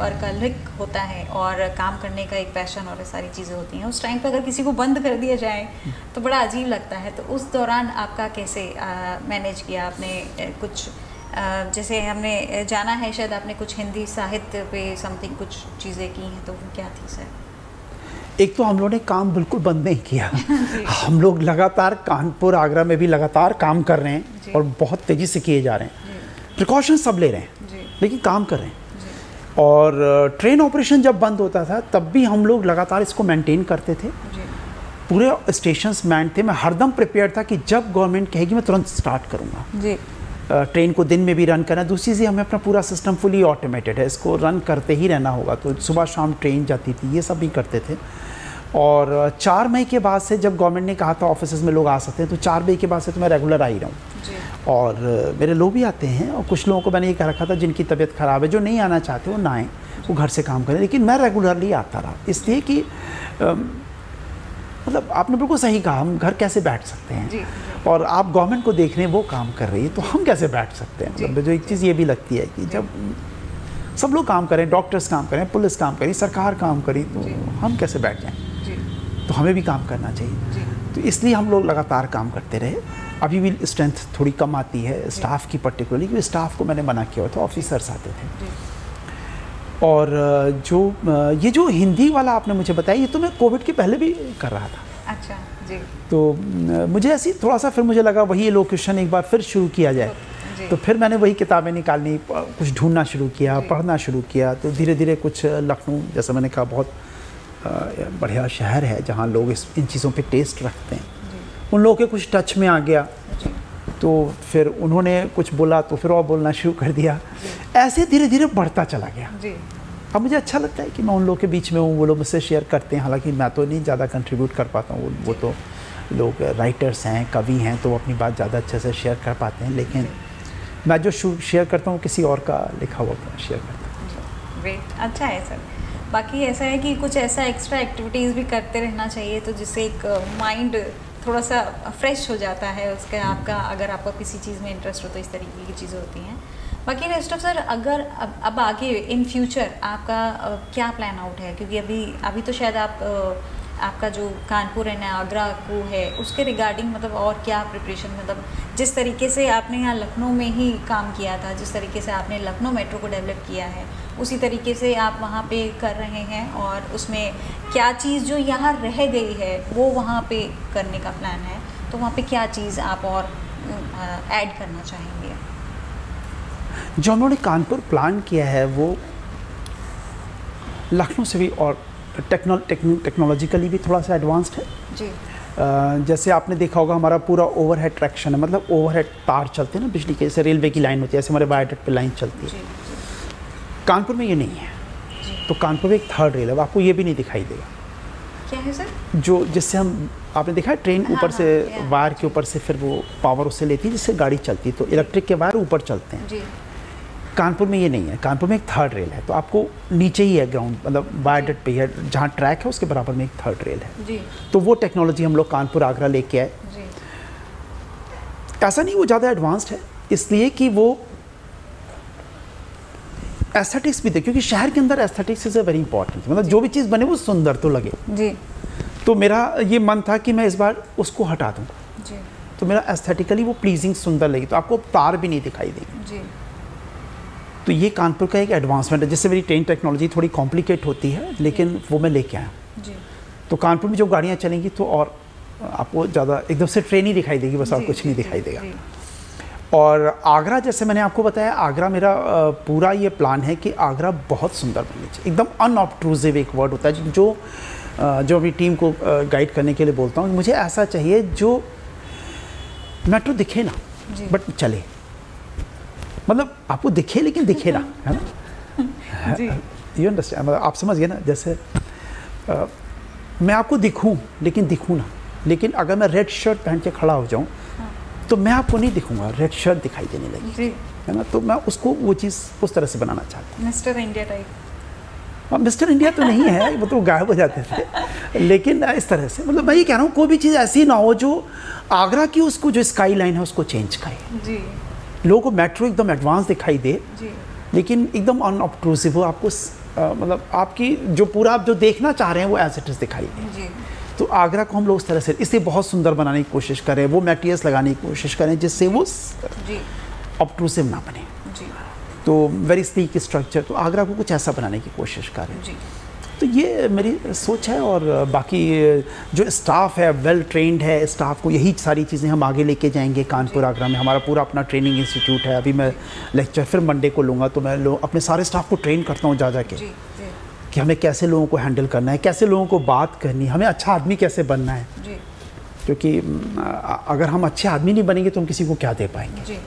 वर्कलिक होता है और काम करने का एक पैशन और सारी चीज़ें होती हैं, उस टाइम पर अगर किसी को बंद कर दिया जाए तो बड़ा अजीब लगता है। तो उस दौरान आपका कैसे मैनेज किया आपने? कुछ जैसे हमने जाना है, शायद आपने कुछ हिंदी साहित्य पे समथिंग कुछ चीज़ें की हैं, तो वो क्या थी सर? एक तो हम लोगों ने काम बिल्कुल बंद नहीं किया। हम लोग लगातार कानपुर आगरा में भी लगातार काम कर रहे हैं और बहुत तेज़ी से किए जा रहे हैं। प्रिकॉशन सब ले रहे हैं लेकिन काम कर रहे हैं। और ट्रेन ऑपरेशन जब बंद होता था तब भी हम लोग लगातार इसको मेंटेन करते थे। पूरे स्टेशंस मैन थे। मैं हरदम प्रिपेयर था कि जब गवर्नमेंट कहेगी मैं तुरंत स्टार्ट करूंगा। ट्रेन को दिन में भी रन करना। दूसरी चीज़, हमें अपना पूरा सिस्टम फुली ऑटोमेटेड है, इसको रन करते ही रहना होगा, तो सुबह शाम ट्रेन जाती थी, ये सब भी करते थे। और 4 मई के बाद से जब गवर्नमेंट ने कहा था ऑफिस में लोग आ सकते हैं, तो 4 मई के बाद से तो मैं रेगुलर आ ही रहा हूँ और मेरे लोग भी आते हैं। और कुछ लोगों को मैंने ये कह रखा था जिनकी तबीयत ख़राब है, जो नहीं आना चाहते वो ना आएँ, वो घर से काम करें, लेकिन मैं रेगुलरली आता रहा। इसलिए कि मतलब आपने बिल्कुल सही कहा, हम घर कैसे बैठ सकते हैं? और आप गवर्नमेंट को देख रहे हैं वो काम कर रही है, तो हम कैसे बैठ सकते हैं? मतलब जो एक चीज़ ये भी लगती है कि जब सब लोग काम करें, डॉक्टर्स काम करें, पुलिस काम करें, सरकार काम करें, तो हम कैसे बैठ जाएँ? तो हमें भी काम करना चाहिए। तो इसलिए हम लोग लगातार काम करते रहे। अभी भी स्ट्रेंथ थोड़ी कम आती है स्टाफ की, पर्टिकुलरली क्योंकि स्टाफ को मैंने मना किया हुआ था, ऑफिसर्स आते थे। और जो ये जो हिंदी वाला आपने मुझे बताया, ये तो मैं कोविड के पहले भी कर रहा था। अच्छा जी। तो मुझे ऐसी थोड़ा सा, फिर मुझे लगा वही लोकेशन एक बार फिर शुरू किया जाए, तो फिर मैंने वही किताबें निकालनी, कुछ ढूंढना शुरू किया, पढ़ना शुरू किया। तो धीरे धीरे कुछ, लखनऊ जैसा मैंने कहा बहुत बढ़िया शहर है जहाँ लोग इन चीज़ों पर टेस्ट रखते हैं, उन लोगों के कुछ टच में आ गया, तो फिर उन्होंने कुछ बोला तो फिर और बोलना शुरू कर दिया। ऐसे धीरे धीरे बढ़ता चला गया। अब मुझे अच्छा लगता है कि मैं उन लोगों के बीच में हूँ, वो लोग मुझसे शेयर करते हैं, हालांकि मैं तो नहीं ज़्यादा कंट्रीब्यूट कर पाता हूँ, वो तो लोग राइटर्स हैं, कवि हैं, तो वो अपनी बात ज़्यादा अच्छे से शेयर कर पाते हैं, लेकिन मैं जो शेयर करता हूँ किसी और का लिखा हुआ शेयर करता हूँ। अच्छा है सर। बाकी ऐसा है कि कुछ ऐसा एक्स्ट्रा एक्टिविटीज़ भी करते रहना चाहिए तो जिससे एक माइंड थोड़ा सा फ्रेश हो जाता है उसका, आपका, अगर आपको किसी चीज़ में इंटरेस्ट हो तो इस तरीके की चीज़ें होती हैं। बाकी रेस्ट ऑफ सर अगर अब आगे इन फ्यूचर आपका क्या प्लान आउट है, क्योंकि अभी तो शायद आप आपका जो कानपुर है ना आगरा को है उसके रिगार्डिंग मतलब और क्या प्रिपरेशन, मतलब जिस तरीके से आपने यहाँ लखनऊ में ही काम किया था, जिस तरीके से आपने लखनऊ मेट्रो को डेवलप किया है उसी तरीके से आप वहाँ पे कर रहे हैं, और उसमें क्या चीज़ जो यहाँ रह गई है वो वहाँ पे करने का प्लान है, तो वहाँ पे क्या चीज़ आप और ऐड करना चाहेंगे? जो उन्होंने कानपुर प्लान किया है वो लखनऊ से भी और टेक्नोलॉजिकली भी थोड़ा सा एडवांस्ड है जी। जैसे आपने देखा होगा हमारा पूरा ओवरहेड ट्रैक्शन है, मतलब ओवरहेड तार चलते हैं ना बिजली के, जैसे रेलवे की लाइन होती है ऐसे हमारे बायोटेक पे लाइन चलती है। कानपुर में ये नहीं है जी। तो कानपुर में एक थर्ड रेल है, आपको ये भी नहीं दिखाई देगा। क्या है सर? जो जिससे हम आपने देखा है ट्रेन ऊपर से वायर के ऊपर से फिर वो पावर उससे लेती है जिससे गाड़ी चलती है, तो इलेक्ट्रिक के वायर ऊपर चलते हैं। कानपुर में ये नहीं है, कानपुर में एक थर्ड रेल है, तो आपको नीचे ही है ग्राउंड, मतलब बायोडेट पे है, जहाँ ट्रैक है उसके बराबर में एक थर्ड रेल है जी। तो वो टेक्नोलॉजी हम लोग कानपुर आगरा लेके आए। ऐसा नहीं वो ज़्यादा एडवांस्ड है, इसलिए कि वो एस्थेटिक्स भी थे, क्योंकि शहर के अंदर एस्थेटिक्स इज़ वेरी इंपॉर्टेंट, मतलब जो भी चीज़ बने वो सुंदर तो लगे जी। तो मेरा ये मन था कि मैं इस बार उसको हटा दूँ, तो मेरा एस्थेटिकली वो प्लीजिंग सुंदर लगे, तो आपको तार भी नहीं दिखाई देगी। तो ये कानपुर का एक एडवांसमेंट है, जिससे मेरी ट्रेन टेक्नोलॉजी थोड़ी कॉम्प्लिकेट होती है लेकिन वो मैं लेके आया जी। तो कानपुर में जो गाड़ियाँ चलेंगी तो और आपको ज़्यादा एकदम से ट्रेन ही दिखाई देगी, बस और कुछ नहीं दिखाई देगा। और आगरा जैसे मैंने आपको बताया, आगरा मेरा पूरा ये प्लान है कि आगरा बहुत सुंदर बनना चाहिए, एकदम अनऑब्ट्रूसिव एक वर्ड होता है जो अपनी टीम को गाइड करने के लिए बोलता हूँ, मुझे ऐसा चाहिए जो मेट्रो दिखे ना बट चले, मतलब आपको दिखे लेकिन दिखे ना, है ना जी। यू अंडरस्टैंड, मतलब आप समझ गए ना, जैसे मैं आपको दिखूं लेकिन दिखूं ना, लेकिन अगर मैं रेड शर्ट पहन के खड़ा हो जाऊं तो मैं आपको नहीं दिखूंगा, रेड शर्ट दिखाई देने लगी, है ना। तो मैं उसको वो चीज़ उस तरह से बनाना चाहता हूँ, मिस्टर इंडिया टाइप। अब मिस्टर इंडिया तो नहीं है, वो तो गायब हो जाते थे, लेकिन इस तरह से, मतलब मैं ये कह रहा हूँ कोई भी चीज़ ऐसी ना हो जो आगरा की उसको जो स्काई लाइन है उसको चेंज करे जी। लोगों को मेट्रो एकदम एडवांस दिखाई दे लेकिन एकदम अनऑब्ट्रूसिव हो, आपको मतलब आपकी जो पूरा आप जो देखना चाह रहे हैं वो एज इट इज दिखाई दे। तो आगरा को हम लोग उस तरह से इसलिए बहुत सुंदर बनाने की कोशिश करें, वो मटेरियल्स लगाने की कोशिश करें जिससे वो ऑब्ट्रूसिव ना बने जी। तो वेरी स्लीक स्ट्रक्चर, तो आगरा को कुछ ऐसा बनाने की कोशिश करें जी। तो ये मेरी सोच है, और बाकी जो स्टाफ है वेल ट्रेंड है, स्टाफ को यही सारी चीज़ें हम आगे लेके जाएंगे। कानपुर आगरा में हमारा पूरा अपना ट्रेनिंग इंस्टीट्यूट है, अभी मैं लेक्चर फिर मंडे को लूँगा, तो मैं अपने सारे स्टाफ को ट्रेन करता हूँ जा जा के कि हमें कैसे लोगों को हैंडल करना है, कैसे लोगों को बात करनी, हमें अच्छा आदमी कैसे बनना है, क्योंकि अगर हम अच्छे आदमी नहीं बनेंगे तो हम किसी को क्या दे पाएंगे।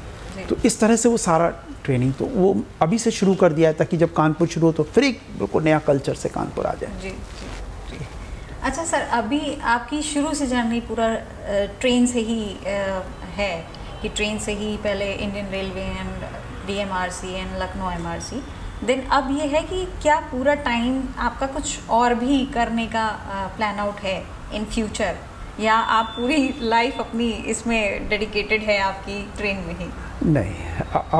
तो इस तरह से वो सारा ट्रेनिंग तो वो अभी से शुरू कर दिया है, ताकि जब कानपुर शुरू हो तो फिर एक बिल्कुल नया कल्चर से कानपुर आ जाए जी, जी, जी। अच्छा सर, अभी आपकी शुरू से जर्नी पूरा ट्रेन से ही है कि ट्रेन से ही पहले Indian railway and DMRC and Lucknow MRC, then अब ये है कि क्या पूरा टाइम आपका कुछ और भी करने का प्लान आउट है इन फ्यूचर, या आप पूरी लाइफ अपनी इसमें डेडिकेटेड है आपकी ट्रेन में ही? नहीं,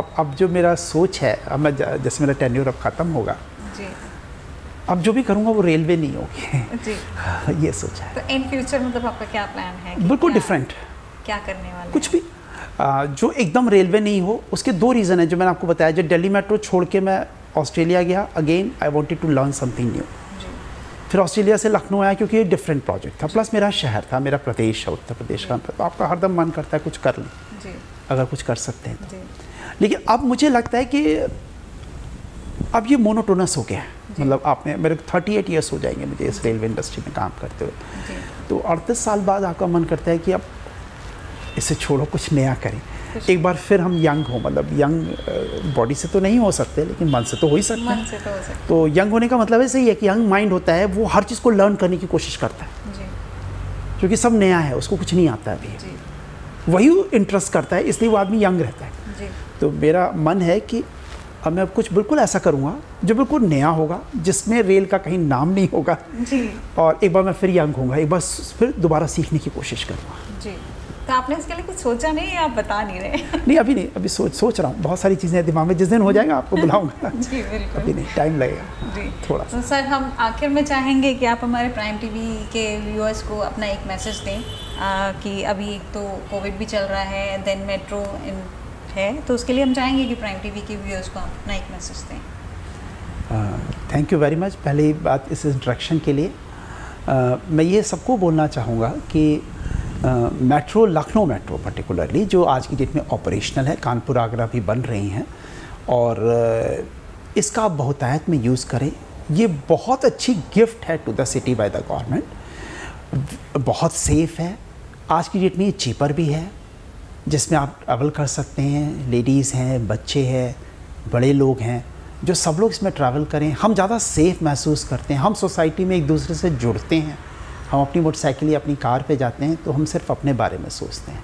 अब जो मेरा सोच है, अब मैं जैसे मेरा टेन्योर अब ख़त्म होगा जी, अब जो भी करूँगा वो रेलवे नहीं होगी जी। ये सोचा है। तो इन फ्यूचर मतलब आपका क्या प्लान है? बिल्कुल डिफरेंट। क्या करने वाले? कुछ भी जो एकदम रेलवे नहीं हो। उसके दो रीज़न है जो मैंने आपको बताया। जो दिल्ली मेट्रो छोड़ के मैं ऑस्ट्रेलिया गया, again I wanted to learn something new. फिर ऑस्ट्रेलिया से लखनऊ आया क्योंकि ये डिफरेंट प्रोजेक्ट था, प्लस मेरा शहर था, मेरा प्रदेश है उत्तर प्रदेश का, तो आपका हरदम मन करता है कुछ कर लें अगर कुछ कर सकते हैं तो। लेकिन अब मुझे लगता है कि अब ये मोनोटोनस हो गया है। मतलब आपने मेरे 38 ईयर्स हो जाएंगे मुझे इस रेलवे इंडस्ट्री में काम करते हुए, तो 38 साल बाद आपका मन करता है कि अब इसे छोड़ो, कुछ नया करें, एक बार फिर हम यंग हो। मतलब यंग बॉडी से तो नहीं हो सकते लेकिन मन से तो हो ही सकते हैं। तो यंग होने का मतलब ऐसे ही है कि यंग माइंड होता है, वो हर चीज़ को लर्न करने की कोशिश करता है जी। क्योंकि सब नया है, उसको कुछ नहीं आता अभी, वही इंटरेस्ट करता है, इसलिए वो आदमी यंग रहता है जी। तो मेरा मन है कि अब मैं कुछ बिल्कुल ऐसा करूँगा जो बिल्कुल नया होगा, जिसमें रेल का कहीं नाम नहीं होगा, और एक बार मैं फिर यंग होऊंगा, एक बार फिर दोबारा सीखने की कोशिश करूँगा। तो आपने इसके लिए कुछ सोचा नहीं, आप बता नहीं रहे? नहीं अभी नहीं, अभी सोच रहा हूँ, बहुत सारी चीज़ें दिमाग में, जिस दिन हो जाएगा आपको बुलाऊंगा। जी बिल्कुल, अभी नहीं, टाइम लगेगा जी थोड़ा। तो सर हम आखिर में चाहेंगे कि आप हमारे प्राइम टीवी के व्यूअर्स को अपना एक मैसेज दें कि अभी एक तो कोविड भी चल रहा है, देन मेट्रो है, तो उसके लिए हम चाहेंगे कि प्राइम टीवी के व्यूअर्स को आप अपना एक मैसेज दें। थैंक यू वेरी मच, पहली बात इस इंट्रैक्शन के लिए। मैं ये सबको बोलना चाहूँगा कि मेट्रो, लखनऊ मेट्रो पर्टिकुलरली जो आज की डेट में ऑपरेशनल है, कानपुर आगरा भी बन रही हैं, और इसका आप बहुतायत में यूज़ करें। ये बहुत अच्छी गिफ्ट है to the city by the government, बहुत सेफ़ है, आज की डेट में ये चीपर भी है, जिसमें आप ट्रैवल कर सकते हैं, लेडीज़ हैं, बच्चे हैं, बड़े लोग हैं, जो सब लोग इसमें ट्रैवल करें। हम ज़्यादा सेफ़ महसूस करते हैं, हम सोसाइटी में एक दूसरे से जुड़ते हैं, हम अपनी मोटरसाइकिल या अपनी कार पे जाते हैं तो हम सिर्फ अपने बारे में सोचते हैं,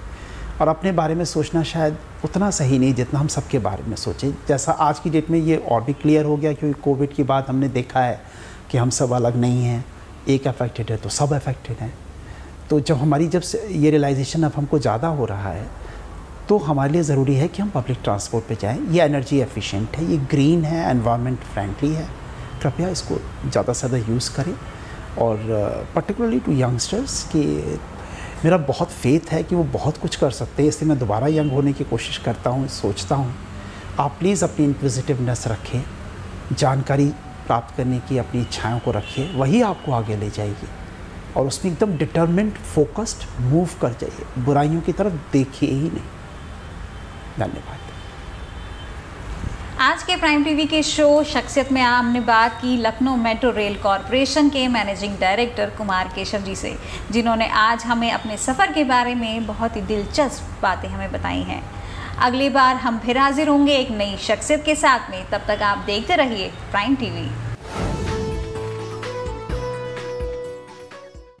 और अपने बारे में सोचना शायद उतना सही नहीं जितना हम सबके बारे में सोचें। जैसा आज की डेट में ये और भी क्लियर हो गया, क्योंकि कोविड के बाद हमने देखा है कि हम सब अलग नहीं हैं, एक अफेक्टेड है तो सब अफेक्टेड हैं। तो जब ये रियलाइजेशन अब हमको ज़्यादा हो रहा है, तो हमारे लिए ज़रूरी है कि हम पब्लिक ट्रांसपोर्ट पे जाएं। ये एनर्जी एफिशिएंट है, ये ग्रीन है, एनवायरनमेंट फ्रेंडली है, कृपया इसको ज़्यादा से ज़्यादा यूज़ करें। और पर्टिकुलरली टू यंगस्टर्स कि मेरा बहुत फेथ है कि वो बहुत कुछ कर सकते हैं, इसलिए मैं दोबारा यंग होने की कोशिश करता हूँ, सोचता हूँ। आप प्लीज़ अपनी इंक्विजिटिवनेस रखें, जानकारी प्राप्त करने की अपनी इच्छाओं को रखिए, वही आपको आगे ले जाएगी, और उसमें एकदम डिटर्मिन्ड फोकस्ड मूव कर जाइए, बुराइयों की तरफ देखिए ही नहीं। धन्यवाद। आज के प्राइम टीवी के शो शख्सियत में हमने बात की लखनऊ मेट्रो रेल कॉरपोरेशन के मैनेजिंग डायरेक्टर कुमार केशव जी से, जिन्होंने आज हमें अपने सफ़र के बारे में बहुत ही दिलचस्प बातें हमें बताई हैं। अगली बार हम फिर हाजिर होंगे एक नई शख्सियत के साथ में, तब तक आप देखते रहिए प्राइम टीवी।